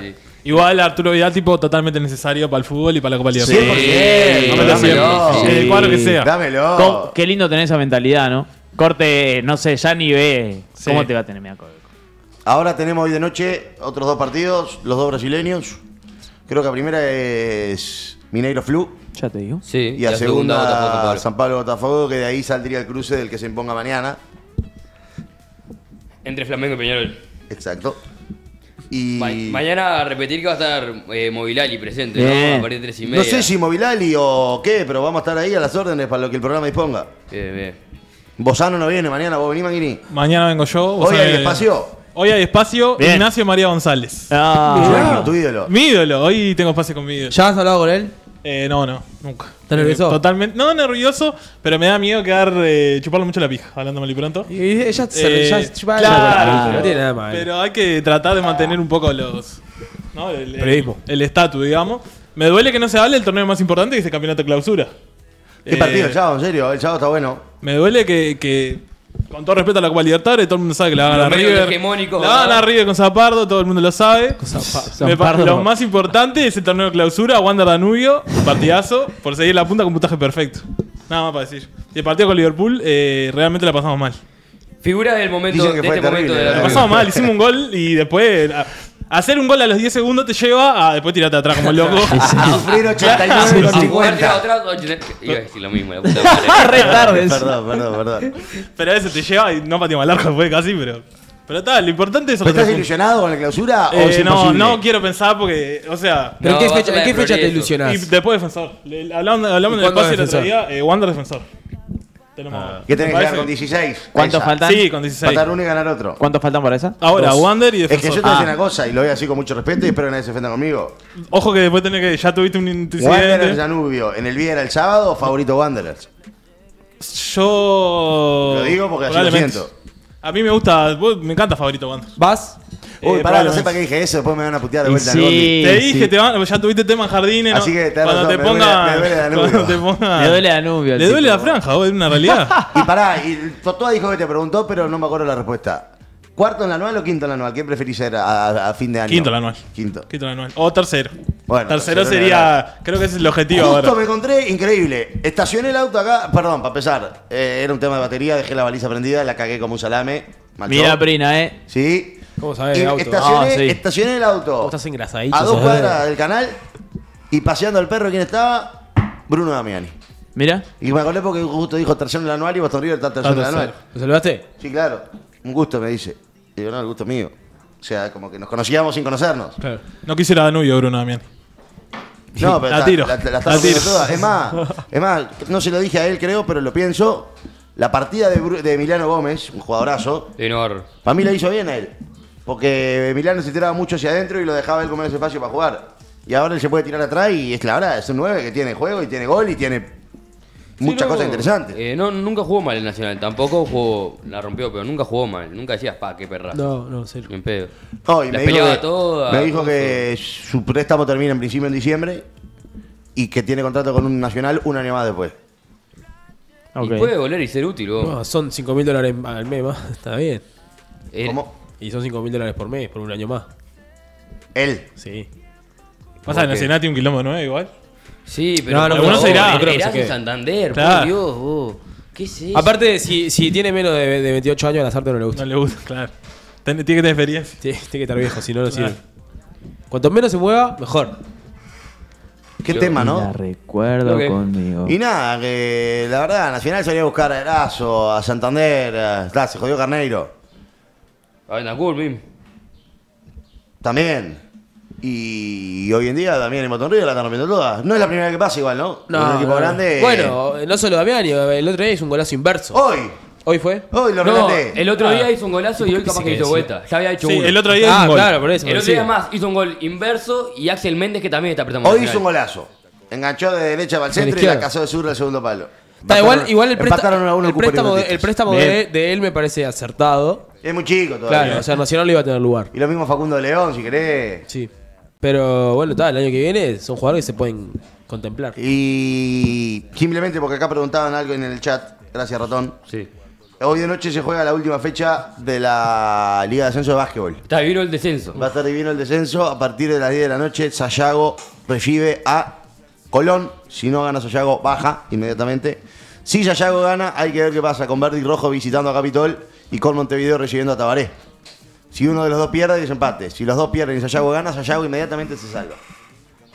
Igual Arturo Vidal, tipo, totalmente necesario para el fútbol y para la Copa Libertadores. Sí, dámelo. El cuadro que sea. Dámelo. Qué lindo tener esa mentalidad, ¿no? Corte, no sé, ya ni ve. Sí. ¿Cómo te va a tener, Meaco? Ahora tenemos hoy de noche otros dos partidos, los dos brasileños. Creo que la primera es Mineiro Flu. Ya te digo. Sí, y a segunda San Pablo Botafogo, que de ahí saldría el cruce del que se imponga mañana. Entre Flamengo y Peñarol. Exacto. Y mañana a repetir que va a estar Movilali presente, ¿no? A partir de 3:30. No sé si Movilali o qué, pero vamos a estar ahí a las órdenes para lo que el programa disponga. Bien. Bozano no viene mañana, vos venís, Maguini. Mañana vengo yo. Hoy hay espacio. Hoy hay espacio. Bien. Ignacio María González. Tu ídolo. Mi ídolo. Hoy tengo espacio con mi ídolo. ¿Ya has hablado con él? No, nunca. ¿Estás nervioso? Totalmente. No, nervioso, pero me da miedo quedar chuparle mucho la pija, hablando mal y pronto. Y ella se chupaba la pija. Pero hay que tratar de mantener un poco los... ¿no? El estatus, digamos. Me duele que no se hable del torneo más importante, que es el campeonato clausura. ¿Qué partido el Chavo? En serio, el Chavo está bueno. Me duele que con todo respeto a la Copa Libertadores, todo el mundo sabe que la van a River. La van a River con Zapardo, todo el mundo lo sabe. Lo más importante es el torneo de clausura, Wander Danubio, partidazo, por seguir la punta con puntaje perfecto. Nada más para decir. Y el partido con Liverpool, realmente la pasamos mal. Figura del momento, de este momento de la River. La pasamos mal, hicimos un gol y después... Hacer un gol a los 10 segundos te lleva a después tirarte atrás como loco. A sufrir 89 con 50. Iba a decir lo mismo, la puta madre. Re tarde. Perdón. Pero eso te lleva y no pateamos largo después casi, pero tal, lo importante es... ¿Estás ilusionado con la clausura? No quiero pensar porque, o sea... ¿Pero en qué fecha te ilusionás? Y después Defensor. Hablamos en el espacio el otro día, Wander Defensor. ¿Qué tenés que ganar con 16? ¿Cuántos faltan? Sí, con 16. Faltar uno y ganar otro. ¿Cuántos faltan para esa? Ahora, Wander y Defensor. Es que yo te voy a decir una cosa, y lo voy a decir con mucho respeto y espero que nadie se ofenda conmigo. Ojo que después tenés que... Ya tuviste un incidente. Wander en Danubio. ¿En el Viera el sábado o favorito Wanderers? Yo... Lo digo porque así lo siento. A mí me gusta... Me encanta favorito Wander. ¿Vas? Uy, pará, no sepa que dije eso, después me van a putear de vuelta. Sí, te dije, sí. Ya tuviste tema en jardines. Así que te cuando te ponga, le duele a Danubio. Le duele la franja, es una realidad. Y pará, Toto dijo que te preguntó, pero no me acuerdo la respuesta. ¿Cuarto en la anual o quinto en la anual? ¿Qué preferís ser a fin de año? Quinto en la anual. Quinto en la anual. O tercero. Bueno, tercero sería, creo que ese es el objetivo ahora. Justo me encontré, increíble. Estacioné el auto acá, perdón, para empezar. Era un tema de batería, dejé la baliza prendida, la cagué como un salame. Mira, Prina, Sí. ¿Cómo sabés el auto? Estacioné el auto. ¿Cómo estás engrasadito? A 2 cuadras del canal y paseando al perro, ¿quién estaba? Bruno Damiani. Mira. Y me acordé porque justo dijo tercero en el anual y Boston River está tercero en el anual. ¿Lo saludaste? Sí, claro. Un gusto, me dice. Y digo, no, el gusto es mío. O sea, como que nos conocíamos sin conocernos. Claro. No quisiera Danubio, Bruno, Damián. No, pero la tiro toda. Es más, no se lo dije a él, creo, pero lo pienso. La partida de Emiliano Gómez, un jugadorazo. Enorme. Para mí la hizo bien a él. Porque Emiliano se tiraba mucho hacia adentro y lo dejaba él con menos espacio para jugar. Y ahora él se puede tirar atrás y es la verdad, es un 9 que tiene juego y tiene gol y tiene... muchas cosas interesantes. Nunca jugó mal el Nacional, tampoco jugó, la rompió, pero nunca jugó mal. Nunca decías, pa, qué perra. No, serio. Bien pedo. No, y me dijo que su préstamo termina en principio en diciembre y que tiene contrato con un Nacional un año más después. Okay. Y puede volver y ser útil, vos. No, son $5.000 al mes más, está bien. ¿Cómo? Y son $5.000 por mes, por un año más. ¿Él? Sí. ¿Pasa en Nacional tiene un quilombo nuevo igual? Sí, pero no se irá. Irás en Santander, claro. Por Dios, ¿qué es eso? Aparte, si tiene menos de 28 años, a la Sarto no le gusta. No le gusta, claro. Tiene que tener experiencia. Sí, tiene que estar viejo, si no lo sirve. Cuanto menos se mueva, mejor. Qué yo tema, ¿no? La recuerdo conmigo. Y nada, que la verdad, Nacional salía a buscar a Erazo, a Santander, se jodió Carneiro. A Benacur, Bim. También. Y hoy en día Damián y Motorrío la están rompiendo todas. No es la primera vez que pasa igual, ¿no? No, un equipo grande. Bueno, no solo Damián, el otro día hizo un golazo inverso. ¿Hoy fue? Hoy lo reventé. El otro día hizo un golazo y hoy capaz que hizo vuelta. Ya había hecho uno. Sí, el otro día hizo un gol. Claro, por eso. El otro día más hizo un gol inverso y Axel Méndez, que también está apretando. Hoy hizo un golazo. Enganchó de derecha para el centro y la cazó de zurda al segundo palo. Igual el préstamo de él me parece acertado. Es muy chico todavía. Claro, o sea, Nacional iba a tener lugar. Y lo mismo Facundo León, si querés. Sí. Pero bueno, el año que viene son jugadores que se pueden contemplar. Y simplemente porque acá preguntaban algo en el chat, gracias Ratón. Sí. Hoy de noche se juega la última fecha de la Liga de Ascenso de Básquetbol. Está divino el descenso. Va a estar divino el descenso. A partir de las 10 de la noche, Sayago recibe a Colón. Si no gana Sayago, baja inmediatamente. Si Sayago gana, hay que ver qué pasa con Verde y Rojo visitando a Capitol y con Montevideo recibiendo a Tabaré. Si uno de los dos pierde, desempate. Si los dos pierden y Sayago gana, Sayago inmediatamente se salva.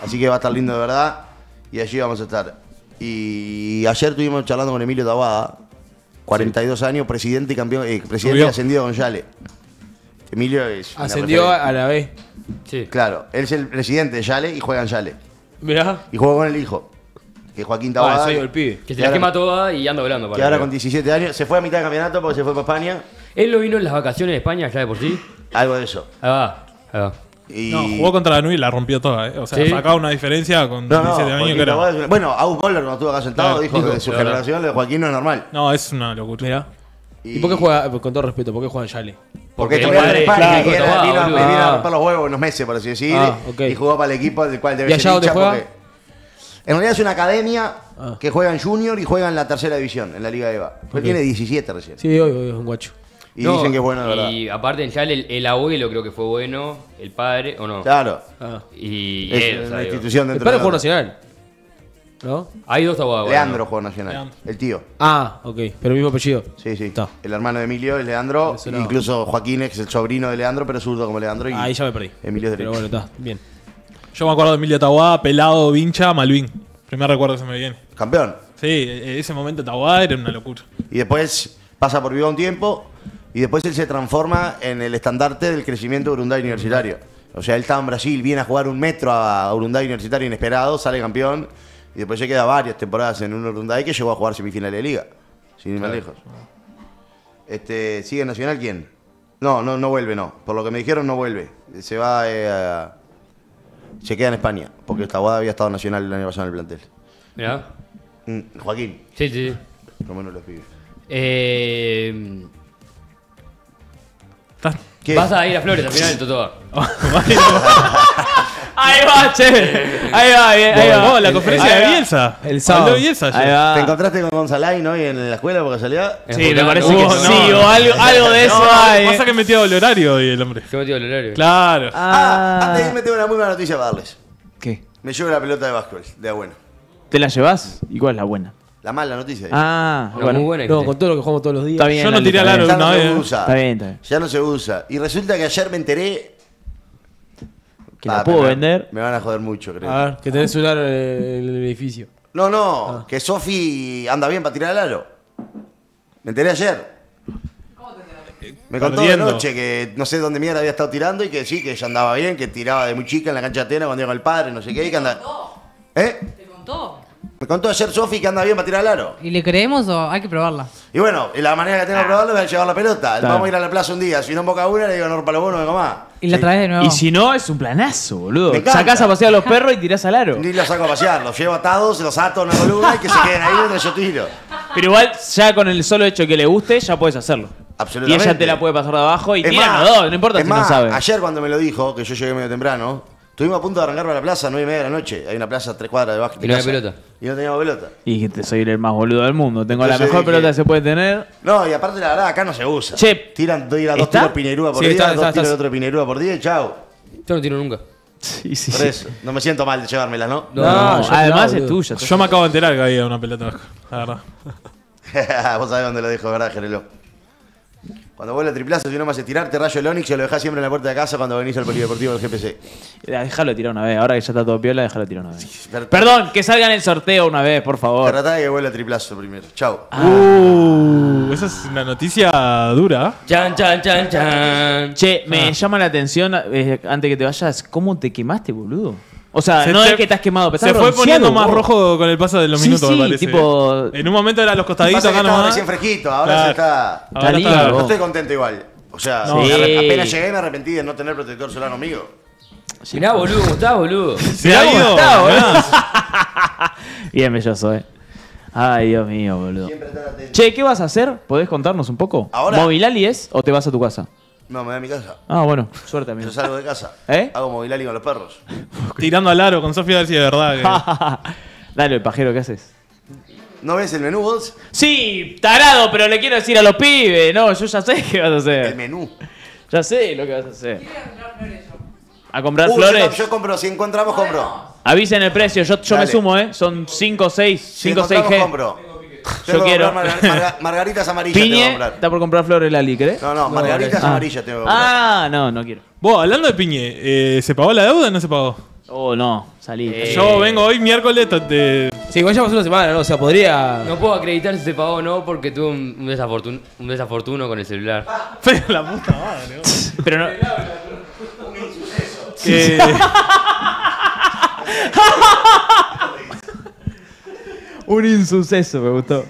Así que va a estar lindo de verdad. Y allí vamos a estar. Y ayer estuvimos charlando con Emilio Tabada, 42 años, presidente y campeón, presidente ascendido con Yale. Emilio es... ascendió a la B. Sí. Claro, él es el presidente de Yale y juega en Yale. Mirá. Y juega con el hijo, que Joaquín Tabada. Soy el pibe. Que se la quema toda y anda volando. Que ahora con 17 años se fue a mitad de campeonato porque se fue para España. Él lo vino en las vacaciones de España, ya de por sí. Algo de eso. Ahí va. Y... no, jugó contra Danubio y la rompió toda, ¿eh? O sea, sacaba una diferencia con 17 años que era. Bueno, Agus Goller cuando estuvo acá sentado dijo que de su generación, lo de Joaquín no es normal. No, es una locura. Mirá. ¿Y por qué juega, con todo respeto, por qué juega en Yale? Porque te juega en España, me viene a romper los huevos unos meses, por así decir. Y jugó para el equipo del cual debe ser hincha porque... en realidad es una academia que juega en Junior y juega en la tercera división, en la Liga EVA. Él tiene 17 recién. Sí, hoy es un guacho. Y dicen que es bueno, de verdad. Y aparte en Yale el abuelo creo que fue bueno, el padre, ¿o no? Claro. Y es una institución dentro. El padre jugó Nacional, ¿no? Hay dos abogados. Leandro jugó Nacional, el tío. Ok, pero el mismo apellido. Sí. Está. El hermano de Emilio es Leandro, incluso Joaquín es el sobrino de Leandro, pero zurdo como Leandro. Ahí ya me perdí. Emilio es de Leandro. Pero bueno, está, bien. Yo me acuerdo de Emilio Tabada, pelado, vincha, Malvin. Primer recuerdo que se me viene. Campeón. Sí, ese momento Tabada era una locura. Y después pasa por Viva un tiempo y después él se transforma en el estandarte del crecimiento Urunday Universitario. O sea, él estaba en Brasil, viene a jugar un metro a Urunday Universitario inesperado, sale campeón y después se queda varias temporadas en un Urunday que llegó a jugar semifinales de liga, sin ir más lejos. ¿Sigue Nacional quién? No vuelve, no. Por lo que me dijeron no vuelve. Se va a... se queda en España, porque Tabada había estado Nacional el año pasado en el plantel. Mirá. Joaquín. Sí. Por lo menos los pibes. ¿Qué? Vas a ir a Flores al final del Toto. Ahí va, che. Ahí va. La conferencia de Bielsa. El sábado. Te encontraste con Gonzalay, ¿no? Y en la escuela, porque salía. Sí, me parece que sí, o algo de eso. Pasa que metió el horario hoy el hombre. Yo metió el horario. Claro. Antes de irme tengo una muy buena noticia para darles. ¿Qué? Me llevo la pelota de básquetbol, de abuelo. ¿Te la llevas? ¿Y cuál es la buena? La mala noticia. Muy buena. No, con todo lo que jugamos todos los días. Está bien, yo no tiré al aro una vez. Está bien. Ya no se usa. Y resulta que ayer me enteré... ¿que la puedo vender? Me van a joder mucho, creo. A ver, que tenés un aro en el edificio. No. Que Sofi anda bien para tirar al aro. Me enteré ayer. ¿Cómo te enteré? Me contó de noche que no sé dónde mierda había estado tirando y que sí, que ella andaba bien, que tiraba de muy chica en la cancha de Atena cuando iba con el padre, no sé qué. ¿Te contó? ¿Eh? ¿Te contó? Me contó ayer Sofi que anda bien para tirar al aro. ¿Y le creemos o hay que probarla? Y bueno, y la manera que tengo de probarlo es llevar la pelota. Claro. Vamos a ir a la plaza un día. Si no boca una, le digo, no, para lo bueno, vengo más. Y la traes de nuevo. Y si no, es un planazo, boludo. Sacás a pasear a los perros y tirás al aro. Y los saco a pasear. Los llevo atados, los ato en una columna y que se queden ahí mientras yo tiro. Pero igual, ya con el solo hecho que le guste, ya puedes hacerlo. Absolutamente. Y ella te la puede pasar de abajo y tiran los dos, no importa si no sabe. Ayer cuando me lo dijo, que yo llegué medio temprano, estuvimos a punto de arrancar para la plaza a 9:30 de la noche. Hay una plaza a 3 cuadras de básquet. Y no había pelota. Y no teníamos pelota. Y dijiste, soy el más boludo del mundo. Tengo entonces la mejor pelota que se puede tener. No, y aparte la verdad, acá no se usa. Che, tiran 2 tiros Piñeyrúa por 10, sí, 2 tiros de otro Piñeyrúa por 10, chao. Yo no tiro nunca. Sí, sí, por eso. No me siento mal de llevármelas, ¿no? No, además es tuya. Yo me acabo de enterar que había una pelota abajo, la verdad. Vos sabés dónde lo dejo, ¿verdad, Gereló? Cuando vos la triplás, si no me haces tirar, te rayo el Onix y lo dejás siempre en la puerta de casa cuando venís al polideportivo del GPC. Déjalo tirar una vez, ahora que ya está todo piola, déjalo tirar una vez. Sí, perdón, que salga en el sorteo una vez, por favor. Tratá de que vuelva triplazo primero. Chau. Esa es una noticia dura. Chan, chan, chan, chan. Che, me llama la atención, antes que te vayas, ¿cómo te quemaste, boludo? O sea, no es que estás quemado, se fue poniendo más rojo con el paso de los minutos, me parece. Tipo... En un momento era los costaditos, acá nomás. Recién fresquito, ahora se está... No estoy contento igual. O sea, apenas llegué me arrepentí de no tener protector solar conmigo. Mirá, boludo, Gustavo, boludo. Mirá, Gustavo, boludo. Bien, belloso, Ay, Dios mío, boludo. Che, ¿qué vas a hacer? ¿Podés contarnos un poco? ¿Movilali es o te vas a tu casa? No, me voy a mi casa. Ah, bueno, suerte, amigo. Yo salgo de casa. Hago movilali con los perros. Tirando al aro con Sofi Delsí, de verdad. Que... Dale, el pajero, ¿qué haces? ¿No ves el menú vos? Sí, tarado, pero le quiero decir a los pibes. No, yo ya sé qué vas a hacer. El menú. Ya sé lo que vas a hacer. ¿Qué voy a comprar flores yo? ¿A comprar flores? Yo compro, si encontramos, compro. Avisen el precio, yo me sumo, Son 5 o 6, 5 o 6 G. Compro. Yo quiero margaritas amarillas. Piñe, está por comprar flores Lali, ¿crees? No, margaritas amarillas tengo que comprar. No quiero. Vos, hablando de Piñe, ¿se pagó la deuda o no se pagó? Oh, no, salí. Yo vengo hoy miércoles. Sí, igual ya pasó una semana, ¿no? O sea, podría... No puedo acreditar si se pagó o no porque tuve un desafortuno con el celular. Pero la puta madre. Pero no... Un insuceso. Que... Un insuceso, me gustó.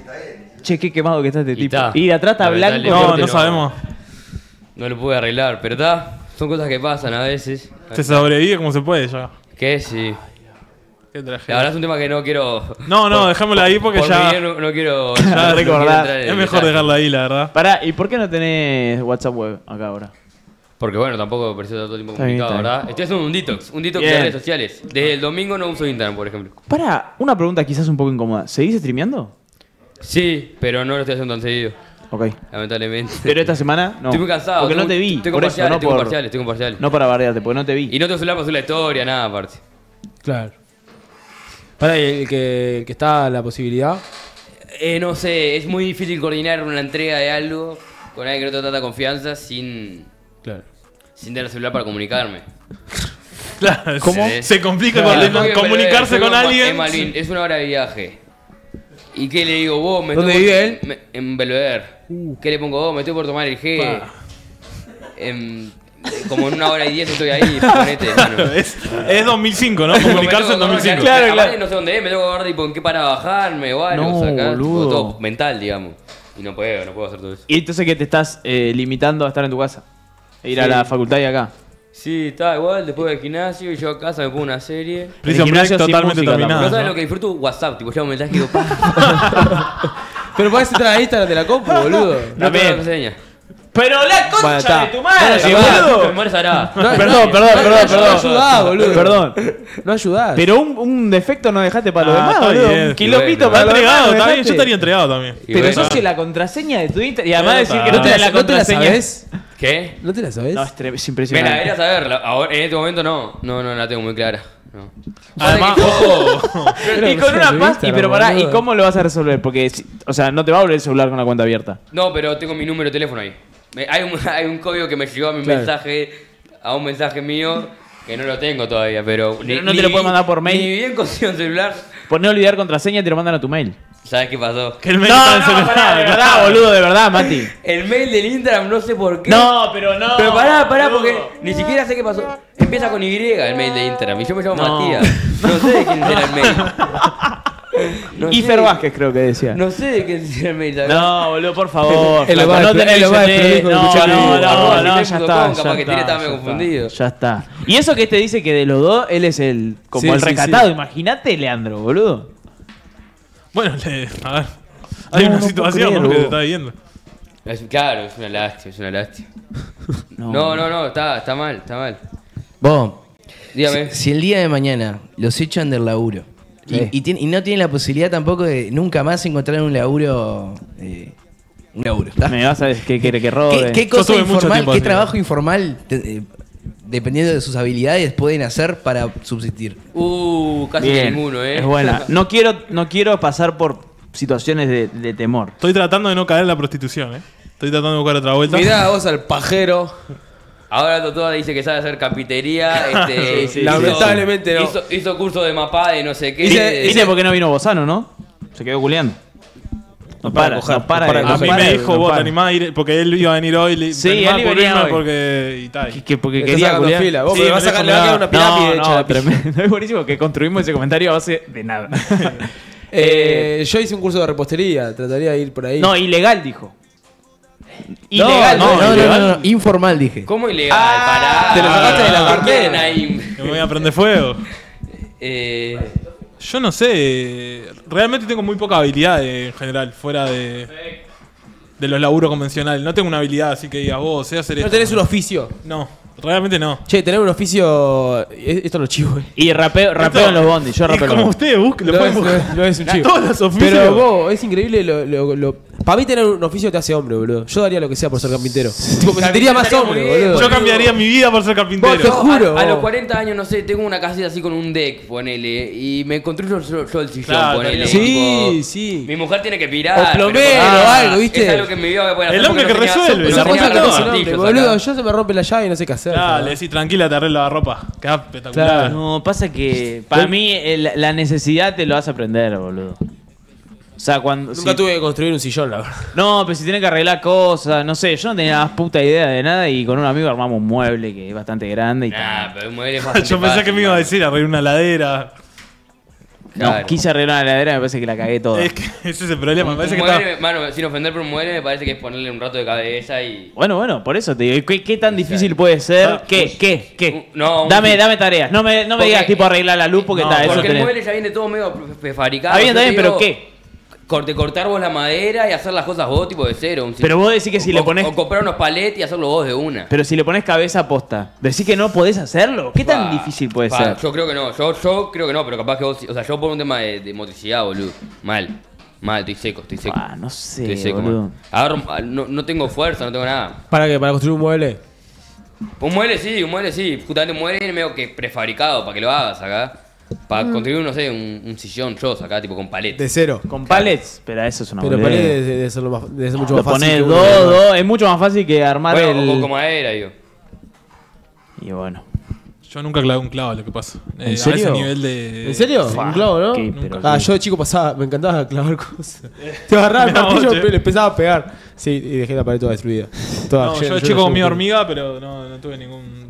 Che, qué quemado que está este tipo. Y de atrás está blanco. No sabemos. No lo pude arreglar, pero está. Son cosas que pasan a veces. Se sobrevive como se puede ya. ¿Qué? Sí. Qué tragedia. La verdad es un tema que no quiero... No, dejémoslo ahí porque ya... No quiero recordar. Es mejor dejarlo ahí, la verdad. Pará, ¿y por qué no tenés WhatsApp web acá ahora? Porque bueno, tampoco pareció todo el tiempo complicado, ¿verdad? Estoy haciendo un detox de redes sociales. Desde el domingo no uso Instagram, por ejemplo. Pará, una pregunta quizás un poco incómoda. ¿Seguís streameando? Sí, pero no lo estoy haciendo tan seguido. Ok. Lamentablemente. Pero esta semana no. Estoy muy cansado. Porque no te vi. Estoy con parciales, No para bardearte, porque no te vi. Y no te celular para hacer la historia, nada aparte. Claro. Pará, el que está la posibilidad? No sé, es muy difícil coordinar una entrega de algo con alguien que no tenga tanta confianza sin... Claro. Sin dar el celular para comunicarme. Claro, ¿cómo? Se complica comunicarse con alguien. Es una hora de viaje. ¿Y qué le digo? ¿Vos me dónde vive él? En Belvedere. ¿Qué le pongo? Me estoy por tomar el G. Como en 1 hora y 10 estoy ahí. Ponete, claro, es 2005, ¿no? Comunicarse en 2005. Claro. No sé dónde es, me tengo que acordar tipo en qué para bajarme o algo. No, acá, tipo, todo mental, digamos. Y no puedo hacer todo eso. ¿Y entonces qué te estás limitando a estar en tu casa? Ir a la facultad y acá. Sí, está igual, después del gimnasio y yo a casa me pongo una serie. Prison Break totalmente terminado. No sabes lo que disfruto, WhatsApp, tipo, yo me mensaje y digo, pero podés entrar a Instagram de la compu, boludo. No me enseña. Pero la concha de tu madre, boludo. Perdón. No ayudás, boludo. Perdón. No ayudás. Pero un defecto no dejaste para los demás, boludo. Un kilopito para los demás. Yo estaría entregado también. Pero sos que la contraseña de Twitter y además decir que no te la contraseña es... ¿Qué? ¿No te la sabes? No, es impresionante. Me la debería saber, ahora, en este momento no la tengo muy clara. No. Además, ojo. Y con una pasta, pero pará, ¿y cómo lo vas a resolver? Porque, o sea, no te va a abrir el celular con la cuenta abierta. No, pero tengo mi número de teléfono ahí. Hay un código que me llegó a mi mensaje, a un mensaje mío, que no lo tengo todavía, pero... no te lo puedo mandar por mail. Ni bien consigo un celular. Por no olvidar contraseña, te lo mandan a tu mail. ¿Sabes qué pasó? Que el mail de verdad, boludo, de verdad, Mati. El mail del Instagram, no sé por qué. No, pero no. Pero pará, boludo, porque ni siquiera sé qué pasó. Empieza con Y el mail de Instagram y yo me llamo Matías. No sé de quién será el mail. Ifer Vázquez creo que decía. No sé de quién será el mail. ¿Sabes? No, boludo, por favor. No tenés el no, ya está. Capaz que tiene también confundido. Ya está. Y eso que este dice que de los dos, él es el como el recatado. Imagínate, Leandro, boludo. Bueno, a ver, hay una situación porque te está viendo. Claro, es una lástima, es una lástima. No, está mal, está mal. Vos, dígame. Si el día de mañana los echan del laburo y no tienen la posibilidad tampoco de nunca más encontrar un laburo, ¿está? Me vas a decir que quiere que robe. ¿Qué cosa informal, qué trabajo informal, dependiendo de sus habilidades, pueden hacer para subsistir? Casi ninguno, Es buena. No quiero pasar por situaciones de temor. Estoy tratando de no caer en la prostitución, Estoy tratando de buscar otra vuelta. Mirá vos al pajero. Ahora Toto dice que sabe hacer carpintería. Lamentablemente no. Hizo curso de mapá de no sé qué. Dice porque no vino Bozano, ¿no? Se quedó culeando. No para. A mí me dijo, vos te animás a ir, porque él iba a venir hoy. Sí, él venía hoy. Porque quería culiar. Vos vas a ganar una pirámide hecha. Tremendo. Es buenísimo que construimos ese comentario a base de nada. Yo hice un curso de repostería. Trataría de ir por ahí. No, ilegal, dijo. Ilegal. No, informal, dije. ¿Cómo ilegal? Pará. Te lo sacaste de la cartera. Me voy a prender fuego. Yo no sé, realmente tengo muy poca habilidad en general, fuera de los laburos convencionales. No tengo una habilidad así que digas vos, sé hacer esto. ¿No tenés un oficio? No, realmente no. Che, tener un oficio, esto lo chivo, Y rapeo en los bondis, yo rapeo. Como ustedes buscan, lo pueden buscar. No es un chivo. Todos los oficios. Pero vos, es increíble Para mí tener un oficio te hace hombre, boludo. Yo daría lo que sea por ser carpintero. Tipo, me sentiría más hombre, boludo. Yo cambiaría mi vida por ser carpintero. Te juro. A los 40 años, no sé, tengo una casita así con un deck, ponele. Y me construyo yo el sillón, claro, ponele. Sí. Mi mujer tiene que pirar. O plomero o algo, ¿viste? Es algo que en mi vida voy a poder hacer. El hombre que resuelve. Esa cosa que es un hombre, boludo. Yo se me rompe la llave y no sé qué hacer. Dale, sí, tranquila, te arreglo la ropa. Queda espectacular. Claro, no, pasa que para mí la necesidad te lo hace aprender, boludo. O sea, nunca tuve que construir un sillón, la verdad. No, pero si tienen que arreglar cosas, no sé, yo no tenía más puta idea de nada y con un amigo armamos un mueble que es bastante grande y pero un mueble es bastante yo pensé fácil, que me iba a decir arreglar una ladera. Claro. No, quise arreglar una ladera y me parece que la cagué toda. Es que ese es el problema, me parece que mano, sin ofender por un mueble, me parece que es ponerle un rato de cabeza y... Bueno, por eso te digo, ¿qué tan difícil puede ser? ¿Qué? No, dame tareas, no me digas tipo arreglar la luz porque está eso. Porque el mueble ya viene todo medio prefabricado. Está bien, pero ¿qué? Cortar vos la madera y hacer las cosas vos tipo de cero. Pero vos decís que si le ponés... O comprar unos paletes y hacerlo vos de una. Pero si le ponés cabeza posta, ¿decís que no podés hacerlo? ¿Qué tan difícil puede ser? Yo creo que no, yo creo que no, pero capaz que vos... O sea, yo por un tema de motricidad, boludo. Mal, estoy seco. No sé, estoy seco, boludo. No tengo fuerza, no tengo nada. ¿Para qué? ¿Para construir un mueble? Un mueble sí. Justamente un mueble medio que prefabricado para que lo hagas acá. Para construir, no sé, un sillón yo acá, tipo con palets. De cero. Con palets, pero eso es una boludez. Pero palets debe ser mucho más fácil. Poner dos, es mucho más fácil que armar con madera, yo. Y bueno. Yo nunca clavé un clavo, lo que pasa. ¿En serio? A ese nivel de... ¿En serio? Un clavo, ¿no? Yo de chico pasaba, me encantaba clavar cosas. Te agarraba el martillo y le empezaba a pegar. Sí, y dejé la pared toda destruida. Yo de chico comí hormiga, pero no tuve ningún...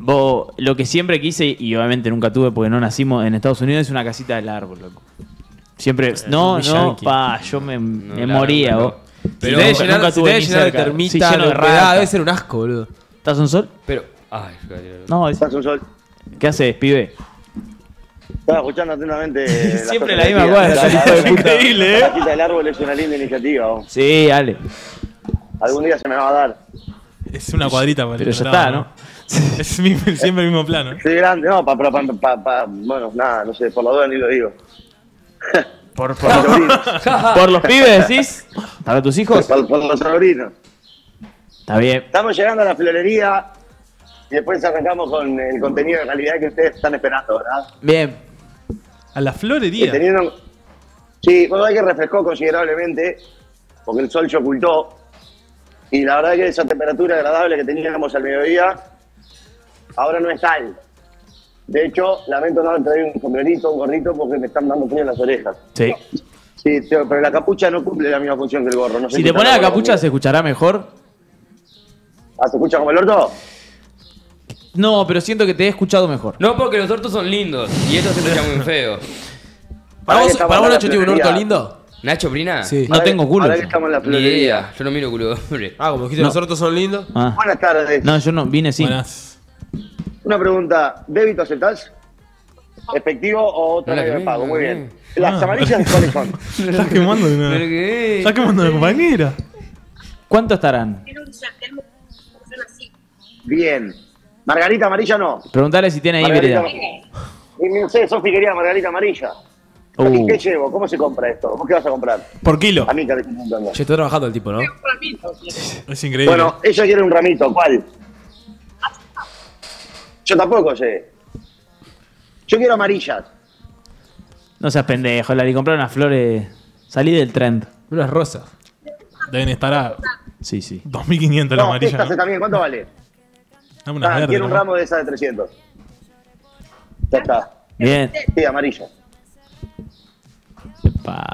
Lo que siempre quise, y obviamente nunca tuve porque no nacimos en Estados Unidos, es una casita del árbol, loco. Siempre... yo me moría, vos. Pero nunca tuve ni cerca. Si te lleno de termita, debe ser un asco, boludo. ¿Estás un sol? Pero... No, estás un sol. ¿Qué haces, pibe? Estaba escuchando atentamente. Siempre la misma cosa. Es increíble, La casita del árbol es una linda iniciativa. Sí, Ale. Algún día se me va a dar. Es una cuadrita, pero ya está, ¿no? Es siempre el mismo plano. Sí, grande, no, bueno, nada, no sé, por la duda ni lo digo. ¿Por los pibes decís? ¿Para tus hijos? Por los sobrinos. Está bien. Estamos llegando a la florería. Y después arrancamos con el contenido de calidad que ustedes están esperando, ¿verdad? Bien. A la florería. Sí, bueno, hay que refrescó considerablemente, porque el sol se ocultó. Y la verdad que esa temperatura agradable que teníamos al mediodía, ahora no es tal. De hecho, lamento no traer un sombrerito, un gorrito, porque me están dando frío en las orejas. Sí. Sí, pero la capucha no cumple la misma función que el gorro. No sé si te pones la capucha, ¿se escuchará mejor? ¿Ah, se escucha como el orto? No, pero siento que te he escuchado mejor. No, porque los ortos son lindos y esto se escucha muy feo. ¿Para vos, Nacho, tiene un orto lindo? ¿Nacho Prina? Sí. No tengo culo. Ahora que estamos en la florería. Yo no miro culo. Ah, como dijiste, los ortos son lindos. Ah. Buenas tardes. No, yo no, vine sin. Buenas. Una pregunta, ¿débito aceptás? ¿Efectivo o otra vez me pago? Muy bien. ¿Las amarillas cuáles son? Estás quemando de nada. Estás quemando a la compañera. ¿Cuánto estarán? Bien. Margarita amarilla no. Preguntale si tiene ahí vereda. No sé, Sofi quería margarita amarilla. ¿Qué llevo? ¿Cómo se compra esto? ¿Cómo qué vas a comprar? Por kilo. A mí te estoy preguntando. Se está trabajando el tipo, ¿no? Es increíble. Bueno, ella quiere un ramito. ¿Cuál? Yo tampoco sé. Yo quiero amarillas. No seas pendejo, Lali. Comprar unas flores. Salí del trend. Unas rosas. Deben estar a... Sí, sí. 2.500 la amarilla, ¿no? También. ¿Cuánto vale? Dame unas verdes. Quiero un ramo de esas de 300. Ya está. Bien. Sí, amarilla. Epa.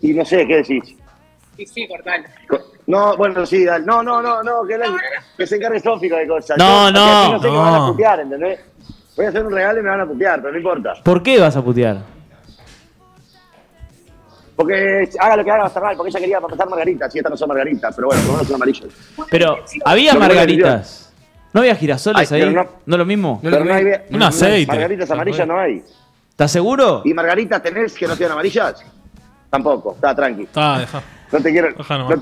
Y no sé, ¿qué decís? Sí, cortalo. No, bueno, sí, dale. No, que se encargue Sofi de cosas. No sé que me van a putear, ¿entendés? Voy a hacer un regalo y me van a putear, pero no importa. ¿Por qué vas a putear? Porque haga lo que haga va a estar mal, porque ella quería pasar margaritas, y estas no son margaritas, pero bueno, por lo menos son amarillas. Pero había margaritas. ¿No había girasoles ahí? ¿No lo mismo? Pero no hay... Un aceite. Margaritas amarillas no hay. ¿Estás seguro? ¿Y margaritas tenés que no sean amarillas? Tampoco, está tranqui. Está, deja. No te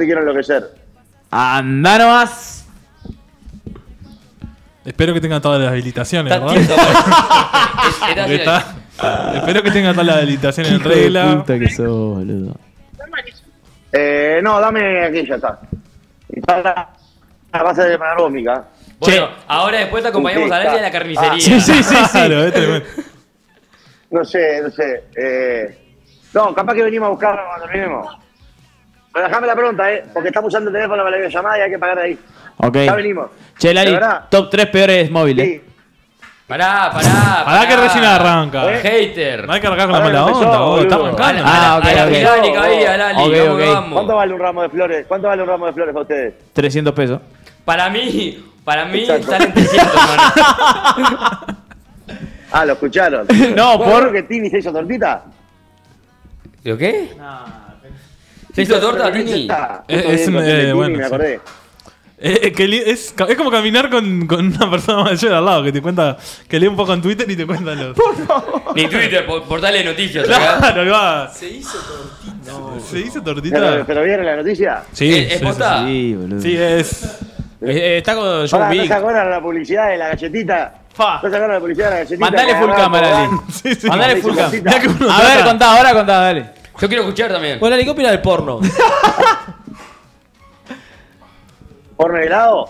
quiero enloquecer. Andá nomás. Espero que tenga todas las habilitaciones, ¿verdad? Espero que tenga todas las habilitaciones en regla. Qué puta que sos, boludo. No, dame aquí, ya está. Vas a de pagar vos, Mica. Bueno, ahora después te acompañamos a Lali en la carnicería. Sí. Claro, es tremendo. No sé. No, capaz que venimos a buscarlo cuando venimos. Pero dejame la pregunta, porque estamos usando el teléfono para la llamada y hay que pagar ahí. Ok. Ya venimos. Che, Lali, top 3 peores móviles. Sí. Pará que recién arranca. Hater. No hay que arrancar con la mala onda. Está arrancando. Ok. ¿Cuánto vale un ramo de flores? ¿Cuánto vale un ramo de flores para ustedes? 300 pesos. Para mí salen 300, hermano. Ah, ¿lo escucharon? No, ¿por qué Tini se hizo tortita? ¿Lo qué? ¿Se hizo torta, Tini? Es como caminar con una persona mayor al lado que te cuenta, que lee un poco en Twitter y te cuenta los... Por favor. Ni Twitter, portal de noticias. Claro, va. Se hizo tortita. No, se hizo tortita. ¿Pero vieron la noticia? Sí. ¿Es posta? Sí, boludo. Sí, es... Está con John Wick. ¿No se acuerdan la publicidad de la galletita? No se acuerdan la publicidad de la galletita. Mandale full cámara, Lali. Sí. Mandale full cámara. A ver, contá, dale. Yo quiero escuchar también. Bueno, Lali, ¿qué opinas del porno? ¿Porno de helado?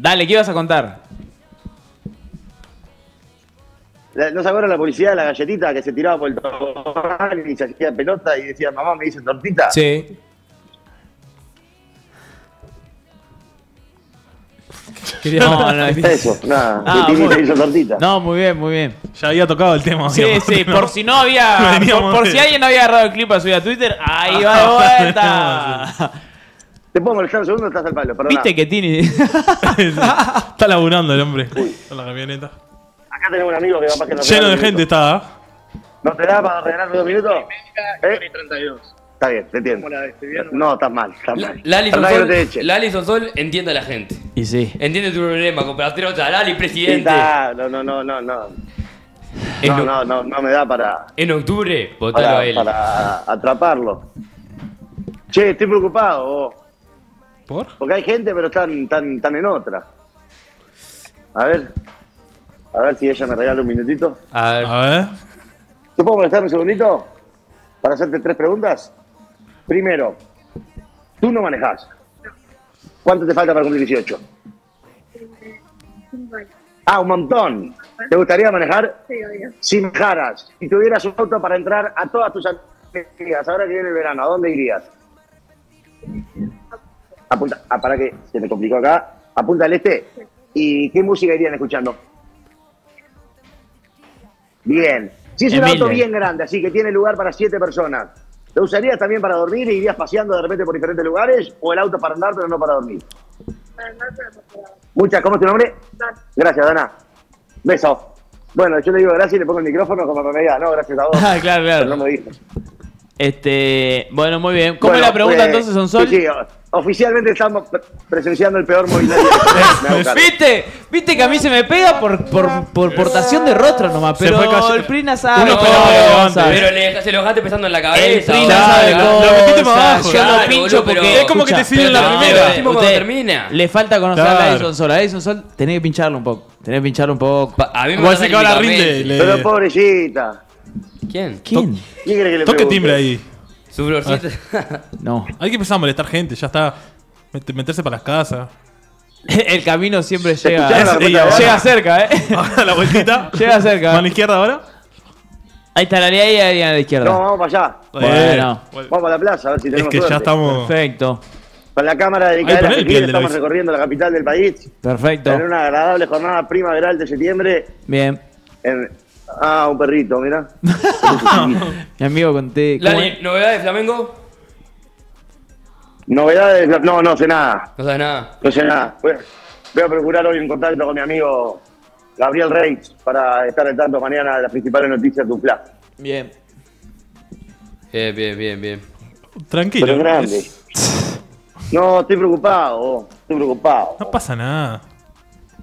Dale, ¿qué ibas a contar? ¿No se acuerdan la publicidad de la galletita que se tiraba por el tobogán y se hacía pelota y decía, mamá, me dicen tortita? Sí. No, eso, nada. Tini hizo tortita. No, muy bien. Ya había tocado el tema. Sí, por si no había. Por si alguien no había agarrado el clip para subir a Twitter, ahí va de vuelta. Te pongo el claro segundo, estás al palo, perdón. Viste que Tini. Está laburando el hombre. Con la camioneta. Acá tenemos un amigo que capaz que no. Lleno de gente está. ¿No te da para regalarme 2 minutos? Y 32. Está bien, te entiendo. No, estás mal. Lali Sonsol entiende a la gente. Y sí. Entiende tu problema, compraste otra. Lali, presidente. No. No me da para... En octubre, votalo a él. Para atraparlo. Che, estoy preocupado, vos. ¿Por? Porque hay gente, pero están en otra. A ver si ella me regala un minutito. A ver. ¿Te puedo molestar un segundito? Para hacerte 3 preguntas. Primero, tú no manejás. ¿Cuánto te falta para cumplir 18? 5 años. Ah, un montón. ¿Te gustaría manejar? Sí, obvio. Si manejaras y tuvieras un auto para entrar a todas tus amigas, ahora que viene el verano, ¿a dónde irías? Apunta, para que se me complicó acá. Apunta al este. Sí. ¿Y qué música irían escuchando? Bien. Si es un auto bien grande, así que tiene lugar para 7 personas, ¿lo usarías también para dormir e irías paseando de repente por diferentes lugares? ¿O el auto para andar pero no para dormir? Para andar pero no para dormir. Muchas, ¿cómo es tu nombre? Dana. Gracias, Dana. Beso. Bueno, yo le digo gracias y le pongo el micrófono como me diga, no, gracias a vos. Ah, claro, claro. Pero no me dijo. Bueno, muy bien. ¿Cómo es la pregunta entonces, Sonsol? Sí, oficialmente estamos presenciando el peor movimiento. ¿Viste? ¿Viste que a mí se me pega por portación de rostro nomás? Pero el Prina sabe. Pero se lo dejaste pensando en la cabeza. El Prina sabe. Lo metiste más abajo. Es como que te siguen la primera. Le falta conocer a la Sonsol. A la Sonsol tenés que pincharlo un poco. A mí me parece que ahora rinde. Pero pobrecita. ¿Quién? ¿Quién? ¿Quién cree que le toque timbre ahí? Su florcita. No. Hay que empezar a molestar gente, ya está. Meterse para las casas. El camino siempre llega. Llega cerca, ¿eh? Ahora la vueltita. Llega cerca. ¿Mano izquierda ahora? Ahí está la ley ahí a la izquierda. No, vamos para allá. Bueno. Vamos para la plaza, a ver si tenemos suerte. Es que ya estamos... Perfecto. Con la cámara dedicada a la Ezequiel estamos recorriendo la capital del país. Perfecto. En una agradable jornada primaveral de septiembre. Bien. Ah, un perrito, mirá. Mi amigo conté. Lali, ¿novedades de Flamengo? Novedades de... No, no sé nada. No sé nada. No sé nada. Voy a procurar hoy un contacto con mi amigo Gabriel Reitz para estar al tanto mañana de las principales noticias de un plan. Bien. Bien. Tranquilo. Pero grande. No, estoy preocupado. No pasa nada.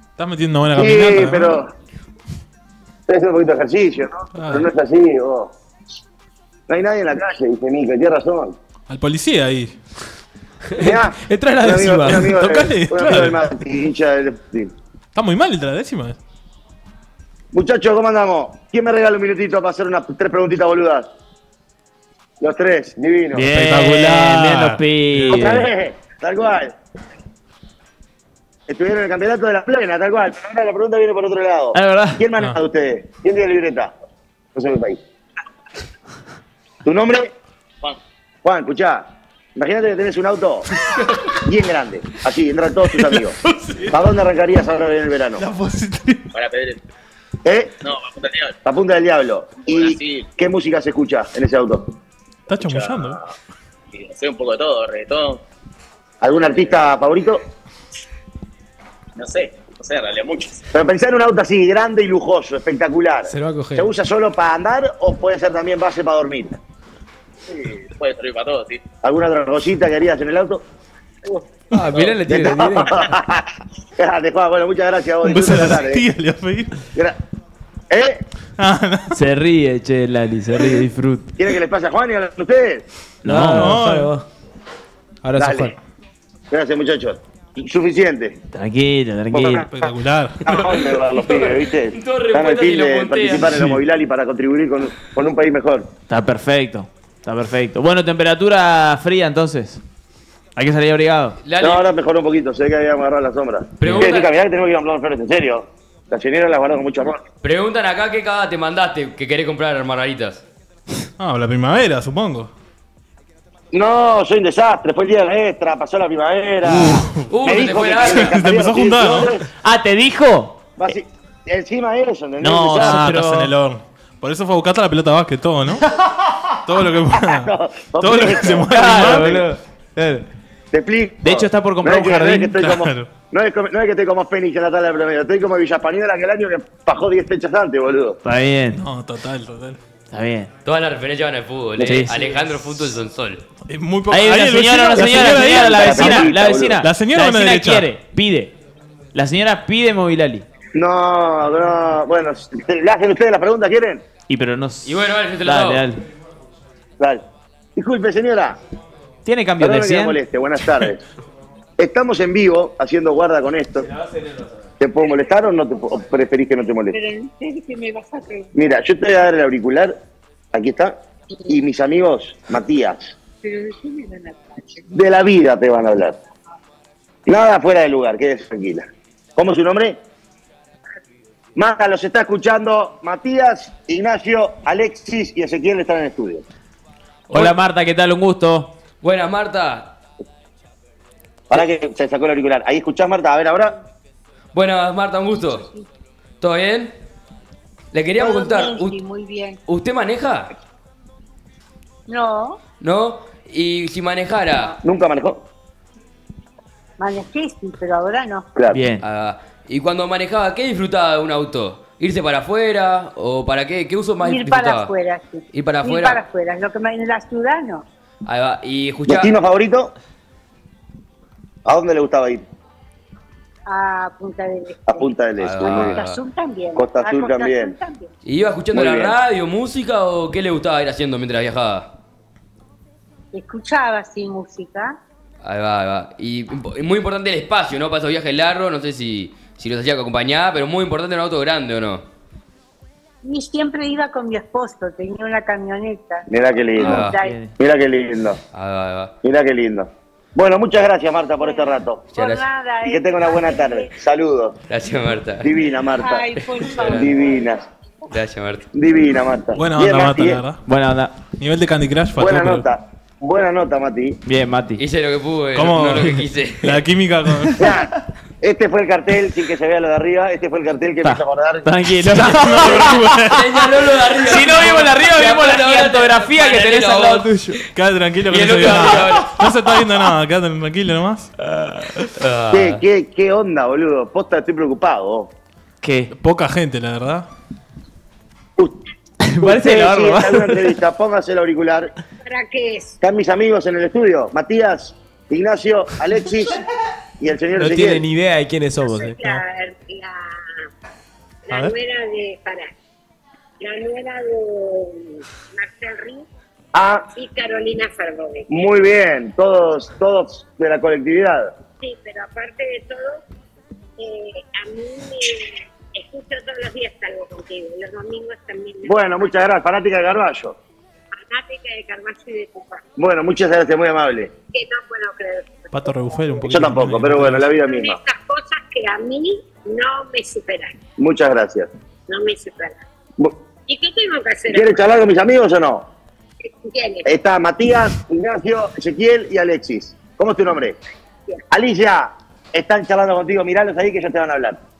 Estás metiendo buena caminata. Sí, pero... ¿no? Hacer un poquito de ejercicio, ¿no? Pero no es así, vos. No hay nadie en la calle, dice Mica, tiene razón. Al policía ahí. Entra la décima. Está muy mal, entra la décima. Muchachos, ¿cómo andamos? ¿Quién me regala un minutito para hacer unas 3 preguntitas boludas? Los 3, divino. Bien, espectacular. Bien, otra vez, tal cual. Estuvieron en el campeonato de la plena, tal cual. Pero ahora la pregunta viene por otro lado. ¿Es verdad? ¿Quién maneja de ustedes? ¿Quién tiene libreta? No sé mi país. ¿Tu nombre? Juan. Juan, escuchá. Imagínate que tenés un auto bien grande. Así, entran todos tus amigos. ¿Para dónde arrancarías ahora en el verano? Para Pedro. ¿Eh? No, para Punta del Diablo. Para Punta del Diablo. ¿Y qué música se escucha en ese auto? Está chamullando, ¿eh? Hacer un poco de todo, reggaetón. ¿Algún artista favorito? No sé, en realidad muchos. Pero pensá en un auto así, grande y lujoso, espectacular. Se lo va a coger. ¿Se usa solo para andar o puede ser también base para dormir? Sí, puede servir para todo, sí. ¿Alguna otra cosita que harías en el auto? Ah, mirá, le tiene, mirá. Bueno, muchas gracias a vos. ¿Eh? Se ríe, che, Lali, se ríe, disfruta. ¿Quieren que les pase a Juan y a ustedes? No. Ahora se Juan. Gracias, muchachos. Suficiente. Tranquilo. Espectacular. Los pibes, ¿viste? Están al fin de participar en la Movilali para contribuir con un país mejor. Está perfecto. Bueno, temperatura fría entonces. Hay que salir abrigado. No, ahora mejoró un poquito. Se ve que habíamos agarrado la sombra. Preguntan... Caminar, tenemos que ir a Plano Flores, en serio. La señora la guardó con mucho amor. Preguntan acá qué cagada te mandaste que querés comprar margaritas. Ah, la primavera, supongo. No, soy un desastre. Fue el día de la extra, pasó la primavera. Me dijo que te empezó a juntar, ¿no? Ah, ¿te dijo? Encima de eso, ¿entendés? No, estás en el horno. Por eso fue a buscarte la pelota de básquet, todo, ¿no? Todo lo que mueva. Todo lo que se mueva. Te explico. De hecho, está por comprar un jardín. No es que estoy como Fénix en la tabla de primera. Estoy como Villa Española aquel año que bajó 10 fechas antes, boludo. Está bien. No, total. Está bien. Todas las referencias van al fútbol, sí. Alejandro Fútbol Sonsol. Es muy poco. Hay una señora, la vecina. La señora quiere, pide. La señora pide Movilali. No. Bueno, ¿le hacen ustedes la pregunta, quieren? Bueno, vale, yo te lo hago. Dale. Disculpe, señora. ¿Tiene cambio de 100? No me moleste, buenas tardes. Estamos en vivo haciendo guarda con esto. ¿Te puedo molestar o preferís que no te moleste? Mira, yo te voy a dar el auricular, aquí está, y mis amigos, Matías. ¿Pero de qué me van a hablar? De la vida te van a hablar. Nada fuera de lugar, quédese tranquila. ¿Cómo es su nombre? Maca, los está escuchando Matías, Ignacio, Alexis y Ezequiel están en el estudio. Hola Marta, ¿qué tal? Un gusto. Buenas, Marta. Ahora que se sacó el auricular. ¿Ahí escuchás, Marta? A ver, ahora... Buenas, Marta, un gusto. ¿Todo bien? Le queríamos contar. Sí, muy bien. ¿Usted maneja? No. ¿No? ¿Y si manejara? ¿Nunca manejó? Manejé, sí, pero ahora no. Claro. Bien. ¿Y cuando manejaba, qué disfrutaba de un auto? ¿Irse para afuera? ¿O para qué? ¿Qué uso más disfrutaba? Ir para afuera, sí. ¿Ir para afuera? Ir para afuera. Lo que me en la ciudad, no. Ahí va. ¿Y escuchaba? ¿Destino favorito? ¿A dónde le gustaba ir? A Punta del Este. A Punta del Este. Costa Azul también. Costa Azul también. ¿Y iba escuchando la radio, música o qué le gustaba ir haciendo mientras viajaba? Escuchaba, sí, música. Ahí va, ahí va. Y muy importante el espacio, ¿no? Para esos viajes largos, no sé si los hacía acompañada, pero muy importante un auto grande, ¿o no? Y siempre iba con mi esposo, tenía una camioneta. Mirá qué lindo. Mirá qué lindo. Mirá qué lindo. Bueno, muchas gracias, Marta, por este rato. Por nada, y que tenga una buena tarde. Saludos. Gracias, Marta. Divina, Marta. Ay, por favor. Divina. Gracias, Marta. Divina, Marta. Buena onda, Marta, la verdad. Buena onda. Nivel de Candy Crush fue. Buena nota. Buena nota, Mati. Bien, Mati. Hice lo que pude, no lo que quise. La química con... Este fue el cartel, sin que se vea lo de arriba, este fue el cartel que me hizo acordar. Tranquilo. Señaló lo de arriba. Si no vimos la arriba, vimos la fotografía que tenés al lado tuyo. Quédate tranquilo que no se vio nada. No se está viendo nada, quédate tranquilo nomás. ¿Qué onda, boludo? Posta, estoy preocupado. ¿Qué? Poca gente, la verdad. Parece que está en una entrevista, póngase el auricular. ¿Para qué es? Están mis amigos en el estudio, Matías, Ignacio, Alexis y el señor Ezequiel. No tiene ni idea de quiénes somos. Yo soy la nuera de... Pará. La nuera de Marcel Ríos y Carolina Fernández. Muy bien, todos de la colectividad. Sí, pero aparte de todo, a mí me... Escucho todos los días algo contigo, los domingos también. Bueno, muchas gracias, fanática de Carballo. Fanática de Carballo y de Cupá. Bueno, muchas gracias, muy amable. Que no puedo creer. Pato Rebufero un poquito. Yo tampoco, pero bueno, la vida misma. Son estas cosas que a mí no me superan. Muchas gracias. No me superan. ¿Y qué tengo que hacer? ¿Quieres charlar con mis amigos o no? ¿Quiénes? Está Matías, Ignacio, Ezequiel y Alexis. ¿Cómo es tu nombre? Alicia, están charlando contigo, miralos ahí que ya te van a hablar.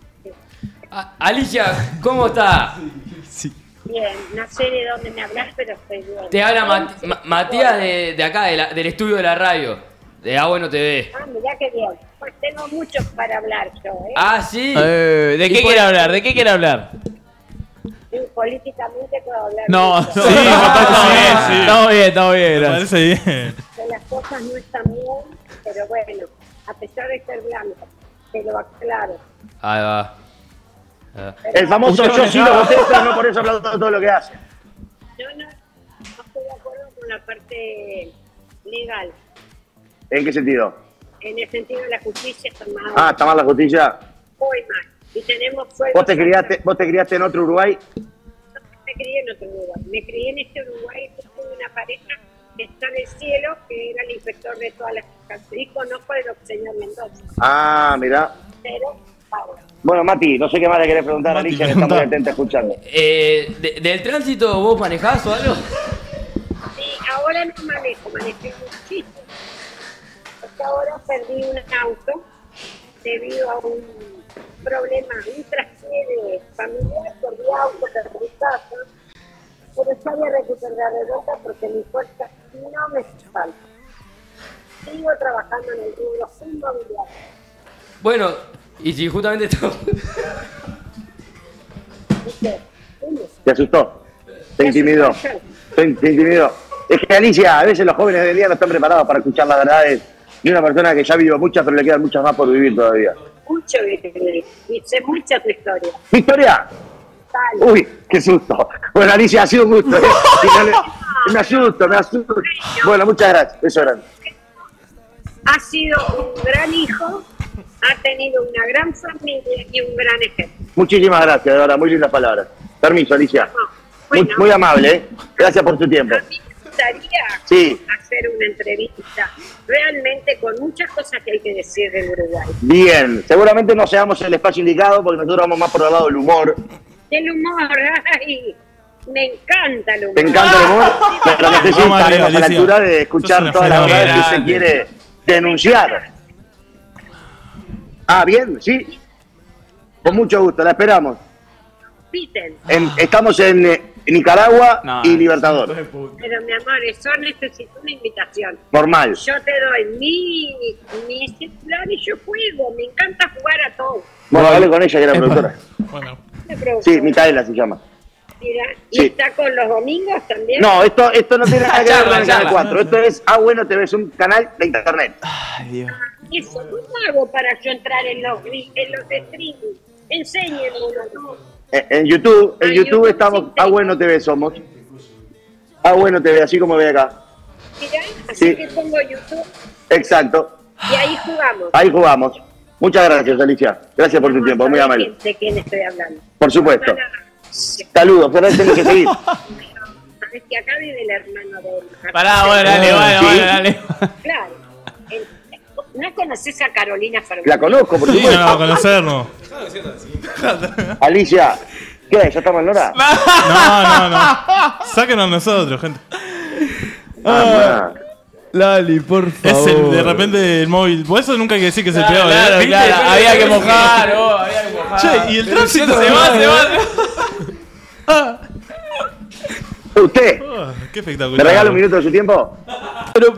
Alicia, ¿cómo está? Sí. Bien, no sé de dónde me hablas, pero estoy bien. Te habla Matías de acá, del estudio de la radio, de Bueno TV. Ah, mirá qué bien. Pues tengo muchos para hablar yo, ¿eh? Ah, sí. ¿De qué quiere hablar? ¿De qué quiere hablar? Sí, políticamente puedo hablar. No, sí, está bien, está bien. Me parece bien. Que las cosas no están bien, pero bueno, a pesar de ser blanco, te lo aclaro. Ahí va. El famoso yo sí lo voté, pero no por eso aplaudo todo lo que hace. Yo no estoy de acuerdo con la parte legal. ¿En qué sentido? En el sentido de la justicia está mal. Ah, ¿está mal la justicia? Muy mal. Y tenemos fuego. ¿Vos te criaste en otro Uruguay? No me crié en otro Uruguay. Me crié en este Uruguay y tuve una pareja que está en el cielo, que era el inspector de todas las casas. Y conozco al señor Mendoza. Ah, mirá. Pero, ahora. Bueno, Mati, no sé qué más le querés preguntar a Alicia, que está muy atenta escuchando. ¿Del tránsito vos manejás o algo? Sí, ahora no manejo, manejé muchísimo. Hasta ahora perdí un auto debido a un problema, un tragedia familiar, perdí auto, perdí casa, pero ya voy a recuperar de vuelta porque mis fuerzas no me faltan. Sigo trabajando en el rubro inmobiliario. Bueno, y si justamente todo... Te asustó, te intimidó, Es que Alicia, a veces los jóvenes del día no están preparados para escuchar las verdades de una persona que ya vivió muchas, pero le quedan muchas más por vivir todavía. Mucho que vivir, hice mucha tu historia. ¿Victoria? Dale. Uy, qué susto. Bueno, Alicia, ha sido un gusto. Me asusto. Bueno, muchas gracias, beso grande. Has sido un gran hijo. Ha tenido una gran familia y un gran ejemplo. Muchísimas gracias, de verdad, muy lindas palabras. Permiso, Alicia. Bueno, muy amable, ¿eh? Gracias por tu tiempo. A mí me gustaría hacer una entrevista realmente con muchas cosas que hay que decir del Uruguay. Bien, seguramente no seamos el espacio indicado porque nosotros vamos más por el lado del humor. Del humor, ay, me encanta el humor. ¿Te encanta el humor? Pero no sé si estaremos a la altura de escuchar todas las verdades que se quiere denunciar. Ah, bien, sí. Con mucho gusto, la esperamos. compiten. Estamos en Nicaragua no, y Libertadores. Pero mi amor, eso necesito una invitación. Normal. Yo te doy mi celular y yo juego. Me encanta jugar a todos. Bueno, hablé con ella, que era productora. Bueno. Sí, Micaela se llama. Mira, sí. ¿Y está con los domingos también? No, esto no tiene nada que ver con el Canal 4. Esto es, bueno, te ves un canal de internet. Ay, Dios. Eso, ¿cómo hago para yo entrar en los streaming? Enséñenme, ¿no? En YouTube, en YouTube estamos, bueno, TV somos. Bueno, TV, así como ve acá. Mirá, así sí. Que pongo YouTube. Exacto. Y ahí jugamos. Ahí jugamos. Muchas gracias, Alicia. Gracias por tu tiempo, muy amable. ¿De quién estoy hablando? Por supuesto. Saludos, pero tengo que seguir. Es que acá vive el hermano de él. Pará, bueno, dale. Claro. ¿No conoces a Carolina Fernández? La conozco, por supuesto. Sí, no, conocernos. Alicia, ¿qué? ¿Ya estamos en hora? No. Sáquenos nosotros, gente. Lali, por favor. Es el, de repente el móvil. Por eso nunca hay que decir que es el peor. Claro. Había que mojar, había que mojar. Che, y el tránsito se va. ¿Usted? Qué espectacular. ¿Me regala un minuto de su tiempo? Pero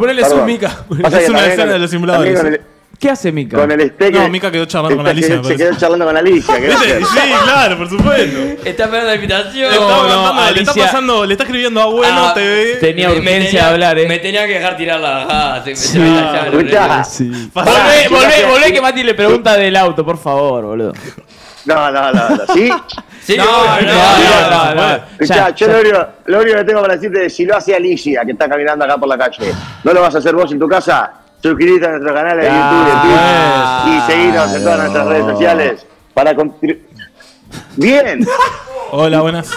ponele zoom, Mica. Es una escena de los simuladores. ¿Qué hace Mica? Con el steak. No, Mica quedó charlando con Alicia. Se quedó charlando con Alicia. Sí, claro, por supuesto. Está esperando la invitación. Le está escribiendo a Bueno TV. Tenía urgencia de hablar, Me tenía que dejar tirar la bajada. Volvé que Mati le pregunta del auto, por favor, boludo. No. ¿Sí? Sí, no. Yo lo único que tengo para decirte es si lo hace Alicia, que está caminando acá por la calle, ¿no lo vas a hacer vos en tu casa? Suscríbete a nuestro canal de YouTube y seguinos en todas nuestras redes sociales para contribuir. Bien. Hola, buenas.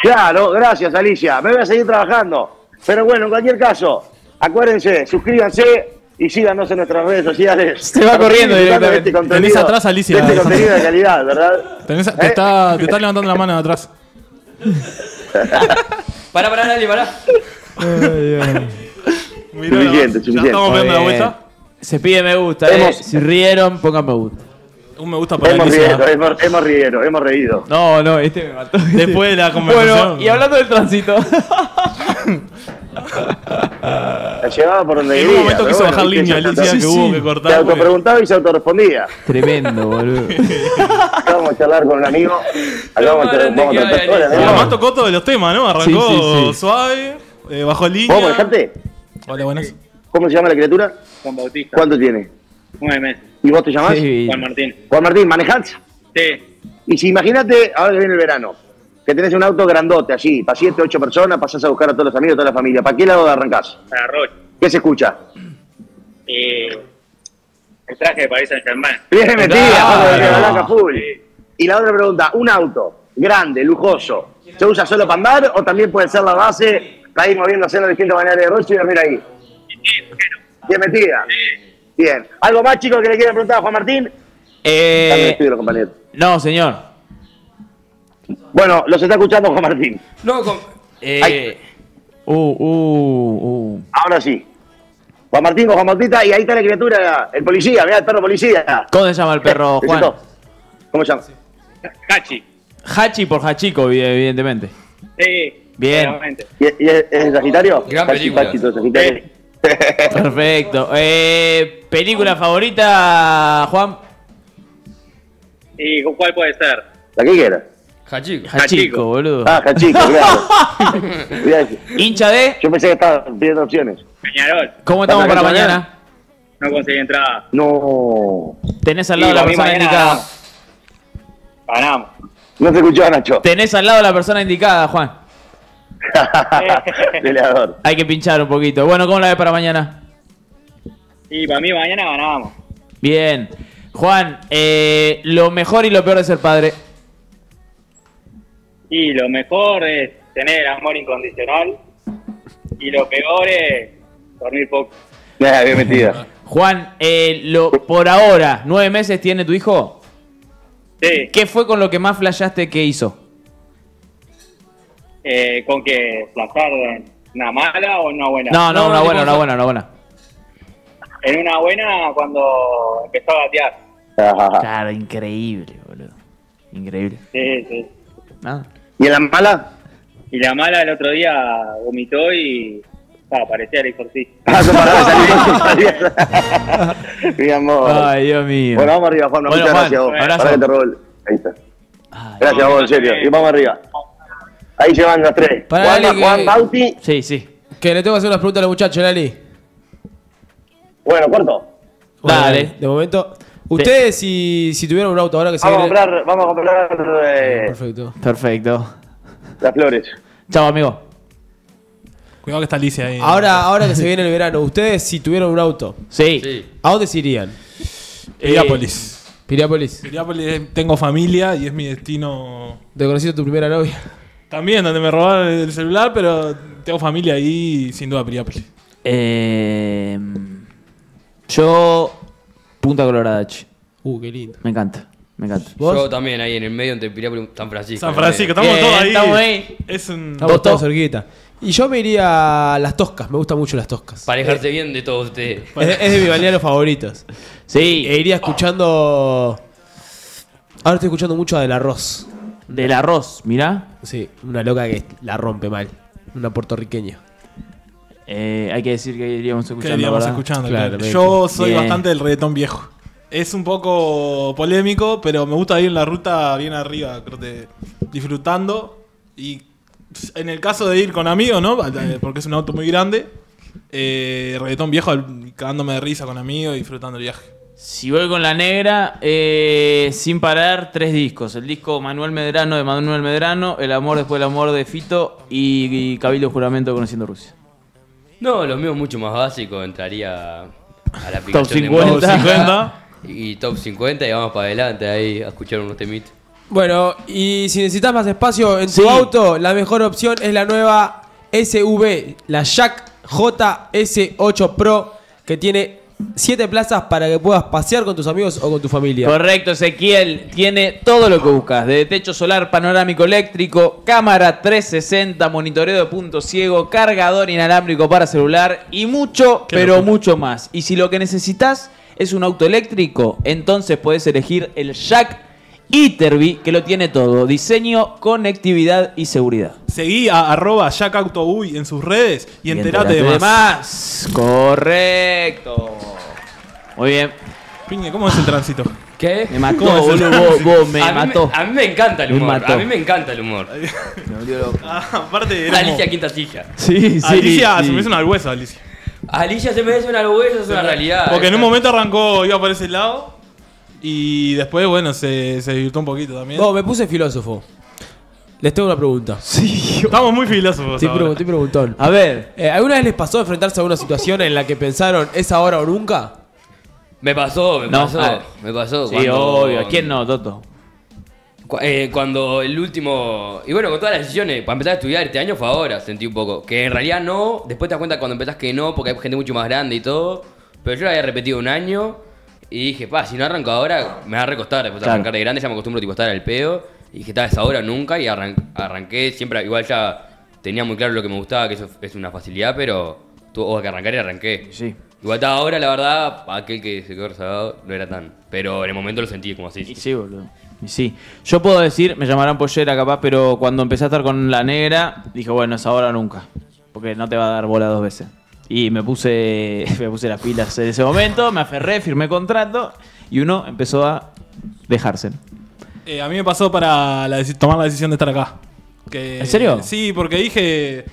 Claro, gracias Alicia. Me voy a seguir trabajando. Pero bueno, en cualquier caso, acuérdense, suscríbanse y síganos en nuestras redes sociales. Se va corriendo directamente. Tenés atrás a Alicia. Este contenido de calidad, ¿verdad? Te está levantando la mano de atrás. Pará, Lali, pará. Suficiente, ya estamos viendo la vuelta. Se pide me gusta, Si rieron, pongan me gusta. Un me gusta para Alicia. Hemos reído. No, este me mató. Después de la conversación. Bueno, y hablando del tránsito. La llevaba por donde iba. En un momento quiso bajar línea, Alicia, que hubo que cortar. Se autopreguntaba y se autorrespondía. Tremendo, boludo. Vamos a charlar con un amigo. Vamos a tratar. Además tocó todos los temas, ¿no? Arrancó suave, bajó línea. ¿Vos manejarte? Hola, buenas. ¿Cómo se llama la criatura? Juan Bautista. ¿Cuánto tiene? 9 meses. ¿Y vos te llamás? Sí. Juan Martín. Juan Martín, ¿manejás? Sí. Y si imaginate, ahora que viene el verano, que tenés un auto grandote allí, para 7 u 8 personas, pasás a buscar a todos los amigos, toda la familia. ¿Para qué lado arrancás? Para Roche. ¿Qué se escucha? El traje de París San Germán. Bien metida, Y la otra pregunta, un auto grande, lujoso, ¿se usa solo para andar o también puede ser la base? Está ahí moviéndose en las distintas maneras de Roche y mira ahí. Bien metida. Bien. ¿Algo más, chicos, que le quieran preguntar a Juan Martín? No, señor. Bueno, los está escuchando Juan Martín. Ahora sí. Juan Martín con Juan Bautista y ahí está la criatura, el policía, mirá, el perro policía. ¿Cómo se llama el perro, Juan? ¿Cómo se llama? Hachi. Hachi por Hachico, evidentemente. Sí. Bien. ¿Y es Sagitario? Gran película. Perfecto. ¿Película favorita, Juan? ¿Y cuál puede ser? La que quieras. Hachico, boludo. Hachico, claro. ¿Hincha de? Yo pensé que estaba pidiendo opciones. Peñarol. ¿Cómo estamos para mañana? No conseguí entrada. No. Tenés al lado la persona indicada. Ganamos. No se escuchó, Nacho. Tenés al lado la persona indicada, Juan. Hay que pinchar un poquito. Bueno, ¿cómo la ves para mañana? Sí, para mí mañana ganamos. Bien. Juan, lo mejor y lo peor de ser padre. Y lo mejor es tener amor incondicional. Y lo peor es dormir poco. Bien metida. Juan, por ahora, 9 meses tiene tu hijo. Sí. ¿Qué fue con lo que más flasheaste que hizo? ¿Con qué? ¿Plazar una mala o una buena? No, una buena. En una buena cuando empezó a batear. Claro, increíble, boludo. Increíble. Sí, sí. Nada. ¿Y la mala? Y la mala el otro día vomitó y... Ah, parecía el exorcista. Mi amor. Ay, Dios mío. Bueno, vamos arriba, Juan. Bueno, muchas gracias a vos. Para que te robo el... Ahí está. Ay, gracias a vos, en serio. Y vamos arriba. Ahí se van las tres. Para Juan, que... Juan Bauti. Sí, sí. Que le tengo que hacer unas preguntas a los muchachos, Lali. Bueno, cuarto. Dale. De momento... Ustedes, si tuvieran un auto ahora que se vamos viene... Vamos a comprar... Perfecto. Perfecto. Las flores. Chao, amigo. Cuidado que está Alicia ahí. Ahora que se viene el verano, ustedes si tuvieran un auto, sí. ¿A dónde se irían? Piriápolis. Piriápolis, tengo familia y es mi destino. ¿Te conociste tu primera novia? También, donde me robaron el celular, pero tengo familia ahí, sin duda, Piriápolis. Yo, Punta Colorada. Qué lindo. Me encanta. ¿Vos? Yo también ahí en el medio, entre Piriápolis y San Francisco. San Francisco, estamos todos ahí. Estamos todos cerquita. Y yo me iría a Las Toscas, me gustan mucho Las Toscas. Para dejarse bien de todos ustedes. Es de mi valía los favoritos. Sí. E iría escuchando... Ahora estoy escuchando mucho a De La Roz. De La Roz, mirá. Sí, una loca que la rompe mal. Una puertorriqueña. Hay que decir que iríamos escuchando, claro. Yo soy bastante del reggaetón viejo. Es un poco polémico, pero me gusta ir en la ruta bien arriba, creo que disfrutando. Y... En el caso de ir con amigos, ¿no? Porque es un auto muy grande. Reggaetón viejo, cagándome de risa con amigos y disfrutando el viaje. Si voy con la negra, sin parar, 3 discos. El disco de Manuel Medrano, El amor después del amor de Fito y Cabildo Juramento Conociendo Rusia. No, los míos mucho más básicos. Entraría a la Top 50. Top 50. Y Top 50 y vamos para adelante ahí a escuchar unos temitos. Bueno, y si necesitas más espacio en tu auto, la mejor opción es la nueva SUV, la Jack JS8 Pro, que tiene 7 plazas para que puedas pasear con tus amigos o con tu familia. Correcto, Ezequiel, tiene todo lo que buscas, desde techo solar, panorámico eléctrico, cámara 360, monitoreo de punto ciego, cargador inalámbrico para celular y mucho, pero mucho más. Y si lo que necesitas es un auto eléctrico, entonces podés elegir el Jack Iterby, que lo tiene todo: diseño, conectividad y seguridad. Seguí a @jackautobuy en sus redes y enterate de más. Correcto. Muy bien. Piñe, ¿cómo es el tránsito? ¿Qué? Me mató, boludo. Vos me mató. A mí me encanta el humor. Me volvió loco. Aparte Alicia Quinta Tija. Sí, sí. Alicia se me hizo una albuesa, es una realidad. Porque en un momento arrancó, iba por ese lado. Y después, bueno, se divirtió un poquito también. No, me puse filósofo. Les tengo una pregunta. Sí, estamos muy filósofos. Estoy preguntón. A ver, ¿alguna vez les pasó enfrentarse a una situación en la que pensaron ¿es ahora o nunca? Me pasó. Sí, obvio. ¿Quién no, Toto? Cuando el último... Y bueno, con todas las decisiones, para empezar a estudiar este año fue ahora, sentí un poco. Que en realidad no, después te das cuenta cuando empezás que no, porque hay gente mucho más grande y todo. Pero yo lo había repetido un año... Y dije, si no arranco ahora, me va a recostar. Después de arrancar de grande, ya me acostumbro a estar al pedo. Y dije, es ahora nunca. Y arranqué siempre, igual ya tenía muy claro lo que me gustaba, que eso es una facilidad, pero tuve que arrancar y arranqué. Sí. Igual estaba ahora, la verdad, aquel que se quedó rezagado no era tan. Pero en el momento lo sentí como así. Sí, boludo. Sí. Yo puedo decir, me llamarán pollera capaz, pero cuando empecé a estar con la negra, dije, bueno, es ahora nunca. Porque no te va a dar bola 2 veces. Y me puse las pilas en ese momento, me aferré, firmé contrato y uno empezó a dejarse. A mí me pasó para tomar la decisión de estar acá. ¿En serio? Sí, porque dije,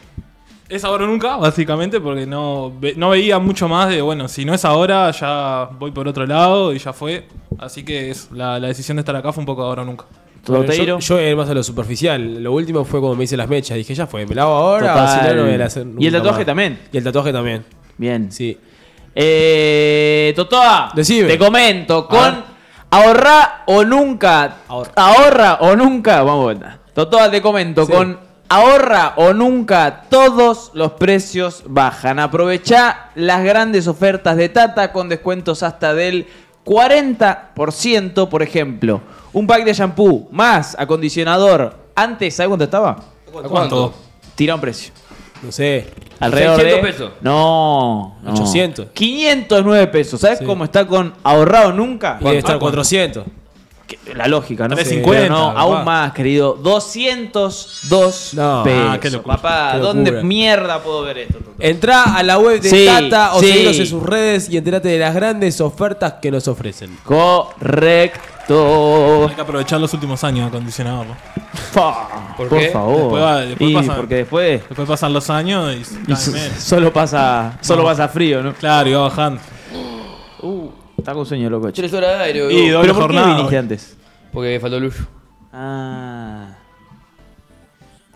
es ahora o nunca, básicamente, porque no veía mucho más de, bueno, si no es ahora, ya voy por otro lado y ya fue. Así que la decisión de estar acá fue un poco ahora o nunca. Yo era más a lo superficial. Lo último fue como me hice las mechas. Dije, ya fue, me la hago ahora. Si no, no voy a hacer. ¿Y el tatuaje también? Bien. Sí. Totoa, decime. Te comento. Ahorra o nunca. Ahorra o nunca. Vamos a vuelta. Totoa, te comento. Sí. Ahorra o nunca, todos los precios bajan. Aprovechá las grandes ofertas de Tata con descuentos hasta del 40%, por ejemplo. Un pack de shampoo más acondicionador. Antes, ¿sabes cuánto estaba? ¿A cuánto? Tira un precio. No sé. Alrededor de... ¿600 pesos? No. 800. 509 pesos. ¿Sabes cómo está con ahorrado nunca? Debe estar 400. La lógica, ¿no? 350, no, papá. Aún más, querido. 202 no, pesos. Qué locura, papá, qué ¿dónde mierda puedo ver esto? Tonto? Entrá a la web de Tata o seguilos en sus redes y entérate de las grandes ofertas que nos ofrecen. Correcto. Hay que aprovechar los últimos años de acondicionador, ¿no? ¿Por favor. Después pasan los años y solo pasa frío, ¿no? Claro, y va bajando. Está con sueño, loco. 3 horas de aire. Y doble jornada. ¿Por qué viniste antes? Porque faltó luz. Ah.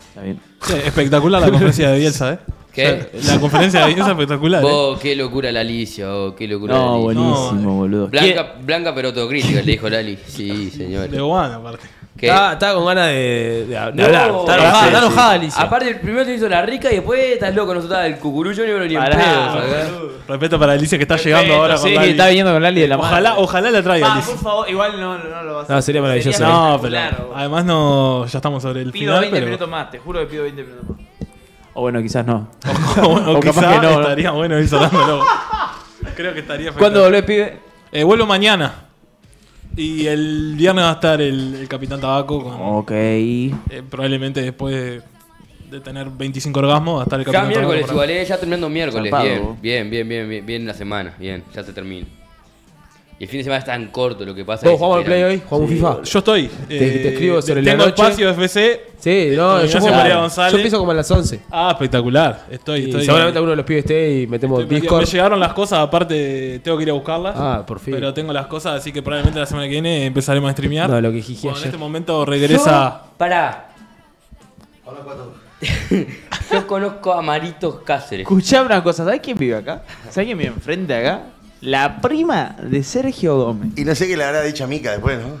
Está bien. Sí, espectacular la conferencia de Bielsa, ¿eh? ¿Qué? La conferencia de Bielsa espectacular. Oh, qué locura la Alicia. Oh, qué locura la Alicia. Buenísimo, no, boludo. Blanca pero autocrítica, le dijo Lali. Sí, señor. De guana, aparte. Estaba con ganas de hablar. Está enojada, Alicia. Aparte, primero te hizo la rica y después estás loco. No soltaba el cucurucho ni un pedo. Respeto para Alicia que está llegando ahora con Lali. Sí, está viniendo con Lali de la mano. Ojalá la traiga, Alicia. Por favor, igual no lo vas a hacer. No, sería maravilloso. No, pero además no, ya estamos sobre el final. Pido 20 minutos más, te juro que pido 20 minutos más. O bueno, quizás no. O quizás no. Estaría bueno ir sonándolo. Creo que estaría. ¿Cuándo volvés, pibe? Vuelvo mañana. Y el viernes va a estar el Capitán Tabaco con, probablemente después de tener 25 orgasmos va a estar el Capitán Tabaco. Ya miércoles, igual ya terminando miércoles. Bien la semana. Bien, ya se termina. Y el fin de semana es tan corto lo que pasa. ¿Vos jugamos al play hoy? ¿Jugamos FIFA? Yo estoy. Te escribo sobre la noche. Tengo espacio FC. Sí, no, yo empiezo como a las 11. Ah, espectacular. Estoy seguramente alguno de los pibes esté y metemos Discord. Me llegaron las cosas, aparte tengo que ir a buscarlas. Ah, por fin. Pero tengo las cosas, así que probablemente la semana que viene empezaremos a streamear. No, lo que jiji ayer. En este momento regresa... Pará. Yo conozco a Maritos Cáceres. Escuchá una cosa, ¿sabés quién vive acá? ¿Sabés quién me enfrenta acá? La prima de Sergio Gómez. Y no sé qué le habrá dicho a Mica después, ¿no?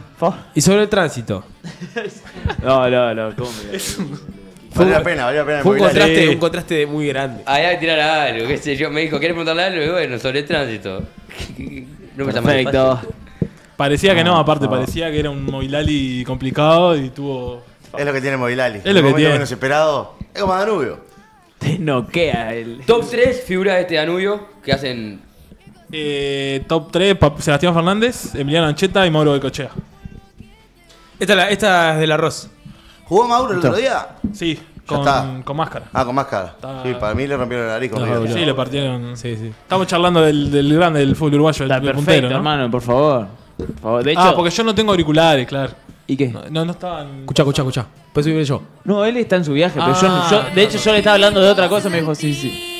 Y sobre el tránsito. No, ¿cómo me valió la pena. Fue un contraste muy grande. Había que tirar algo, qué sé yo. Me dijo, ¿querés preguntarle algo? Y bueno, sobre el tránsito. No me llamaba. Perfecto. Parecía que no, aparte, parecía que era un Movilali complicado y tuvo... Es lo que tiene Movilali. Es lo que tiene. Menos esperado. Es como Danubio. Te noquea el... Top 3 figuras de este Danubio que hacen... Top 3, Sebastián Fernández, Emiliano Ancheta y Mauro Goicoechea. Esta es del arroz. ¿Jugó Mauro el otro día? Sí, con máscara. Ah, con máscara. Sí, para mí le rompieron la nariz. Sí, le partieron. Sí. Estamos charlando del grande del fútbol uruguayo. Está perfecto, puntero, ¿no? Hermano, por favor. De hecho, porque yo no tengo auriculares, claro. ¿Y qué? No estaban... Escuchá. Pues subiré yo. No, él está en su viaje, pero yo le estaba hablando de otra cosa y me dijo, sí.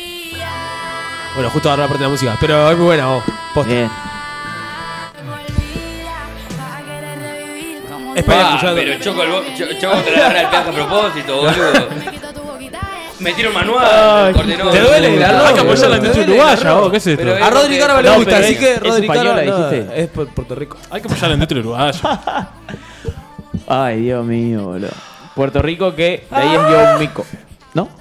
Bueno, justo agarrar la parte de la música, pero es muy buena, posta. Bien. Pero Choco le agarra el pedazo a propósito, boludo. Me tiro un manual, coordinó. Te duele, hay que apoyar la industria uruguaya, ¿qué es esto? A Rodri Cara le gusta, así que Rodri Cara es Puerto Rico. Hay que apoyar la industria uruguaya. Ay, Dios mío, boludo. Puerto Rico que de ahí es yo un mico, ¿no?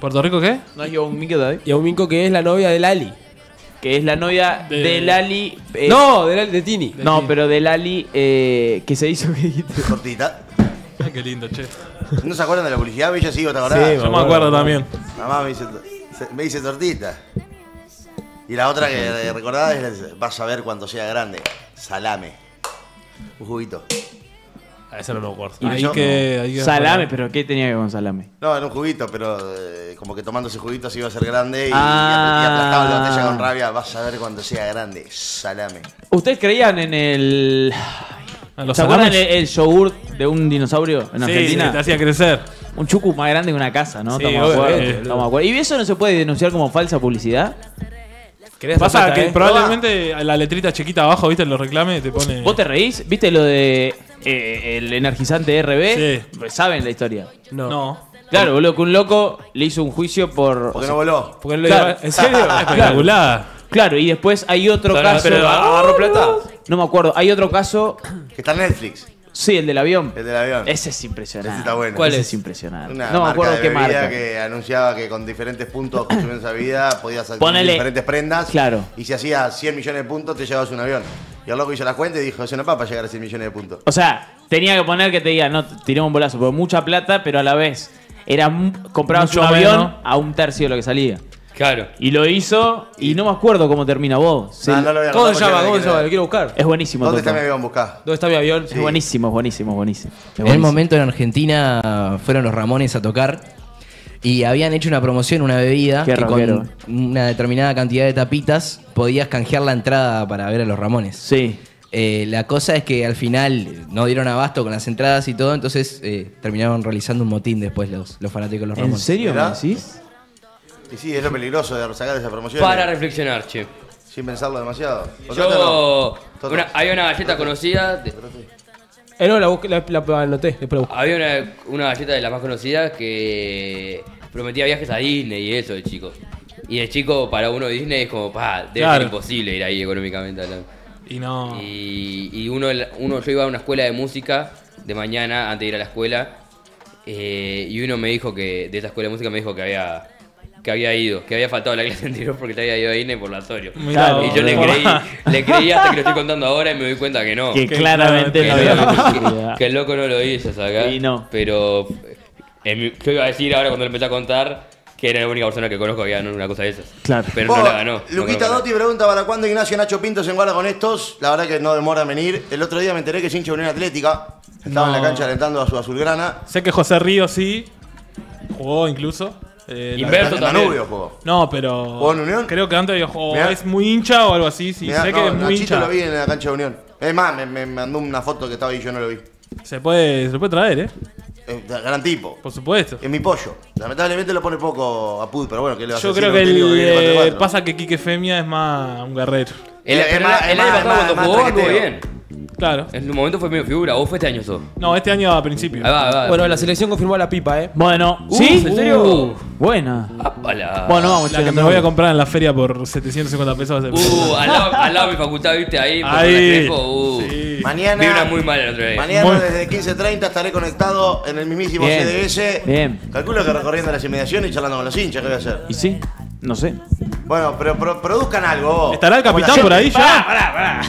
¿Puerto Rico qué? No, Yaumico que es la novia de Lali. Que es la novia de Lali... No, de Tini. Pero de Lali que se hizo... Cortita. Ay, qué lindo, che. ¿No se acuerdan de la publicidad? Bella sí, otra hora. Sí, yo me acuerdo también. Mamá me dice tortita. Y la otra que recordaba es... Vas a ver cuando sea grande. Salame. Un juguito. Eso no me acuerdo. Salame, ¿pero qué tenía que ver con salame? No, era un juguito, pero como que tomando ese juguito se iba a hacer grande y aplastaba la botella con rabia. Vas a ver cuando sea grande. Salame. ¿Ustedes creían en el... ¿Se acuerdan el yogur de un dinosaurio en Argentina? Sí, te hacía crecer. Un chucu más grande que una casa, ¿no? Sí, estamos de acuerdo. ¿Y eso no se puede denunciar como falsa publicidad? Pasa que probablemente la letrita chiquita abajo, ¿viste? Los reclames te pone... ¿Vos te reís? ¿Viste lo de... el energizante RB, sí. ¿Saben la historia? No. Claro, boludo, que un loco le hizo un juicio por... Porque no voló. Porque no claro. ¿En serio? Espectacular. Claro, y después hay otro caso... Pero agarró plata. No me acuerdo, hay otro caso... Que está en Netflix. Sí, el del avión. Ese es impresionante. Ese está bueno. ¿Cuál es? Impresionante. Una no me acuerdo qué marca. Que anunciaba que con diferentes puntos consumían esa vida podías adquirir diferentes prendas. Claro. Y si hacías 100 millones de puntos te llevabas un avión. Y el loco hizo las cuentas y dijo, eso no va para llegar a 100 millones de puntos. O sea, tenía que poner que te diga, no, tiremos un bolazo, porque mucha plata, pero a la vez, comprabas un avión a un tercio de lo que salía. Claro. Y lo hizo, y no me acuerdo cómo termina vos. Sí. No lo voy a ¿cómo se llama? ¿Cómo se llama? Lo quiero buscar. Es buenísimo. ¿Dónde Toto? Está mi avión? Buscá. ¿Dónde está mi avión? Sí. Es buenísimo, es buenísimo, es buenísimo. Es buenísimo. En el momento en Argentina fueron los Ramones a tocar y habían hecho una promoción, una bebida que con una determinada cantidad de tapitas podías canjear la entrada para ver a los Ramones. Sí. La cosa es que al final no dieron abasto con las entradas y todo, entonces terminaron realizando un motín después los fanáticos de los Ramones. ¿En serio? ¿Verdad? ¿Decís? Y sí, es lo peligroso de sacar esa promoción. Para reflexionar, che. Sin pensarlo demasiado. Yo... había una galleta conocida... No, la anoté, después la busco. Había una galleta de las más conocidas que prometía viajes a Disney y eso de chico. Y de chico, para uno de Disney es como, debe ser imposible ir ahí económicamente. Y no. Y yo iba a una escuela de música de mañana antes de ir a la escuela. Y uno me dijo que, de esa escuela de música, me dijo que había ido, que había faltado la clase anterior porque te había ido a Disney por la Sorio. Claro, y yo le creí hasta que lo estoy contando ahora y me doy cuenta que no. Que claramente no había. Que el loco no lo hizo, ¿sabes? Y no. Pero yo iba a decir ahora cuando lo empecé a contar que era la única persona que conozco que ganó una cosa de esas. Claro. Pero no la ganó. Luquita Dotti pregunta para cuándo Ignacio Nacho Pinto se enguarda con estos. La verdad que no demora en venir. El otro día me enteré que es hincha de Unión Atlética. Estaba en la cancha alentando a su azulgrana. Sé que José Ríos sí jugó incluso. Inverso también. Danubio jugó. No, pero. ¿Jugó en Unión? Creo que antes había jugado. Es muy hincha o algo así. Sí, sé que es muy hincha. Yo lo vi en la cancha de Unión. Es más, me mandó una foto que estaba ahí y yo no lo vi. Se lo puede traer, gran tipo. Por supuesto. Es mi pollo. Lamentablemente lo pone poco a Pud, pero bueno, ¿qué le va a hacer? Yo creo que pasa que Quique Femia es más un guerrero. El año pasado cuando jugó estuvo bien. Claro. En un momento fue medio figura. ¿O fue este año eso? No, este año a principio. Bueno, la selección confirmó a la pipa, Bueno. ¿Sí? ¿En serio? Buena. Apala. Bueno, vamos, la que me voy a comprar en la feria por 750 pesos. Al lado de mi facultad, viste, ahí. Sí. Mañana. Vi una muy mala el otro día. Mañana desde 15:30 estaré conectado en el mismísimo CDS. Bien. Calculo que recorriendo las inmediaciones y charlando con los hinchas, ¿qué voy a hacer? ¿Y sí? No sé. Bueno, pero produzcan algo. ¿Estará el capitán por ahí ya? Pará.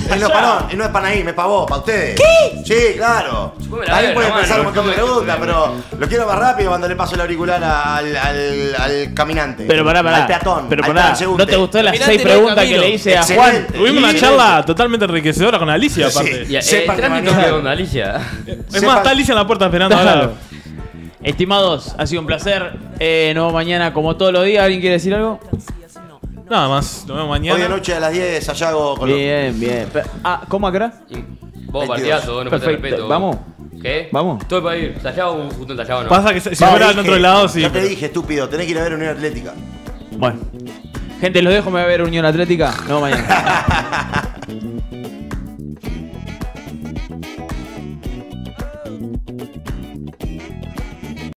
No es para ahí, me pavó, para ustedes. ¿Qué? Sí, claro. Alguien puede pensar un montón de preguntas, pero lo quiero más rápido cuando le paso el auricular al caminante. Pero pará. Al peatón. Pero pará. ¿No te gustó las 6 preguntas que le hice a Juan? Tuvimos una charla totalmente enriquecedora con Alicia, aparte. Sepan que manejaron a Alicia. Es más, está Alicia en la puerta esperando ahora. Estimados, ha sido un placer. Nos vemos mañana como todos los días. ¿Alguien quiere decir algo? Nada más, nos vemos mañana. Hoy de noche a las 10, Sayago Colón. Bien. ¿Cómo acá? Vos, partidazo, no te respeto. ¿Vamos? ¿Qué? ¿Vamos? Estoy para ir. Sayago, justo en Sayago no. Pasa que si fuera en otro lado, sí. Ya te dije, estúpido, tenés que ir a ver Unión Atlética. Bueno. Gente, los dejo, me voy a ver Unión Atlética. Nos vemos mañana.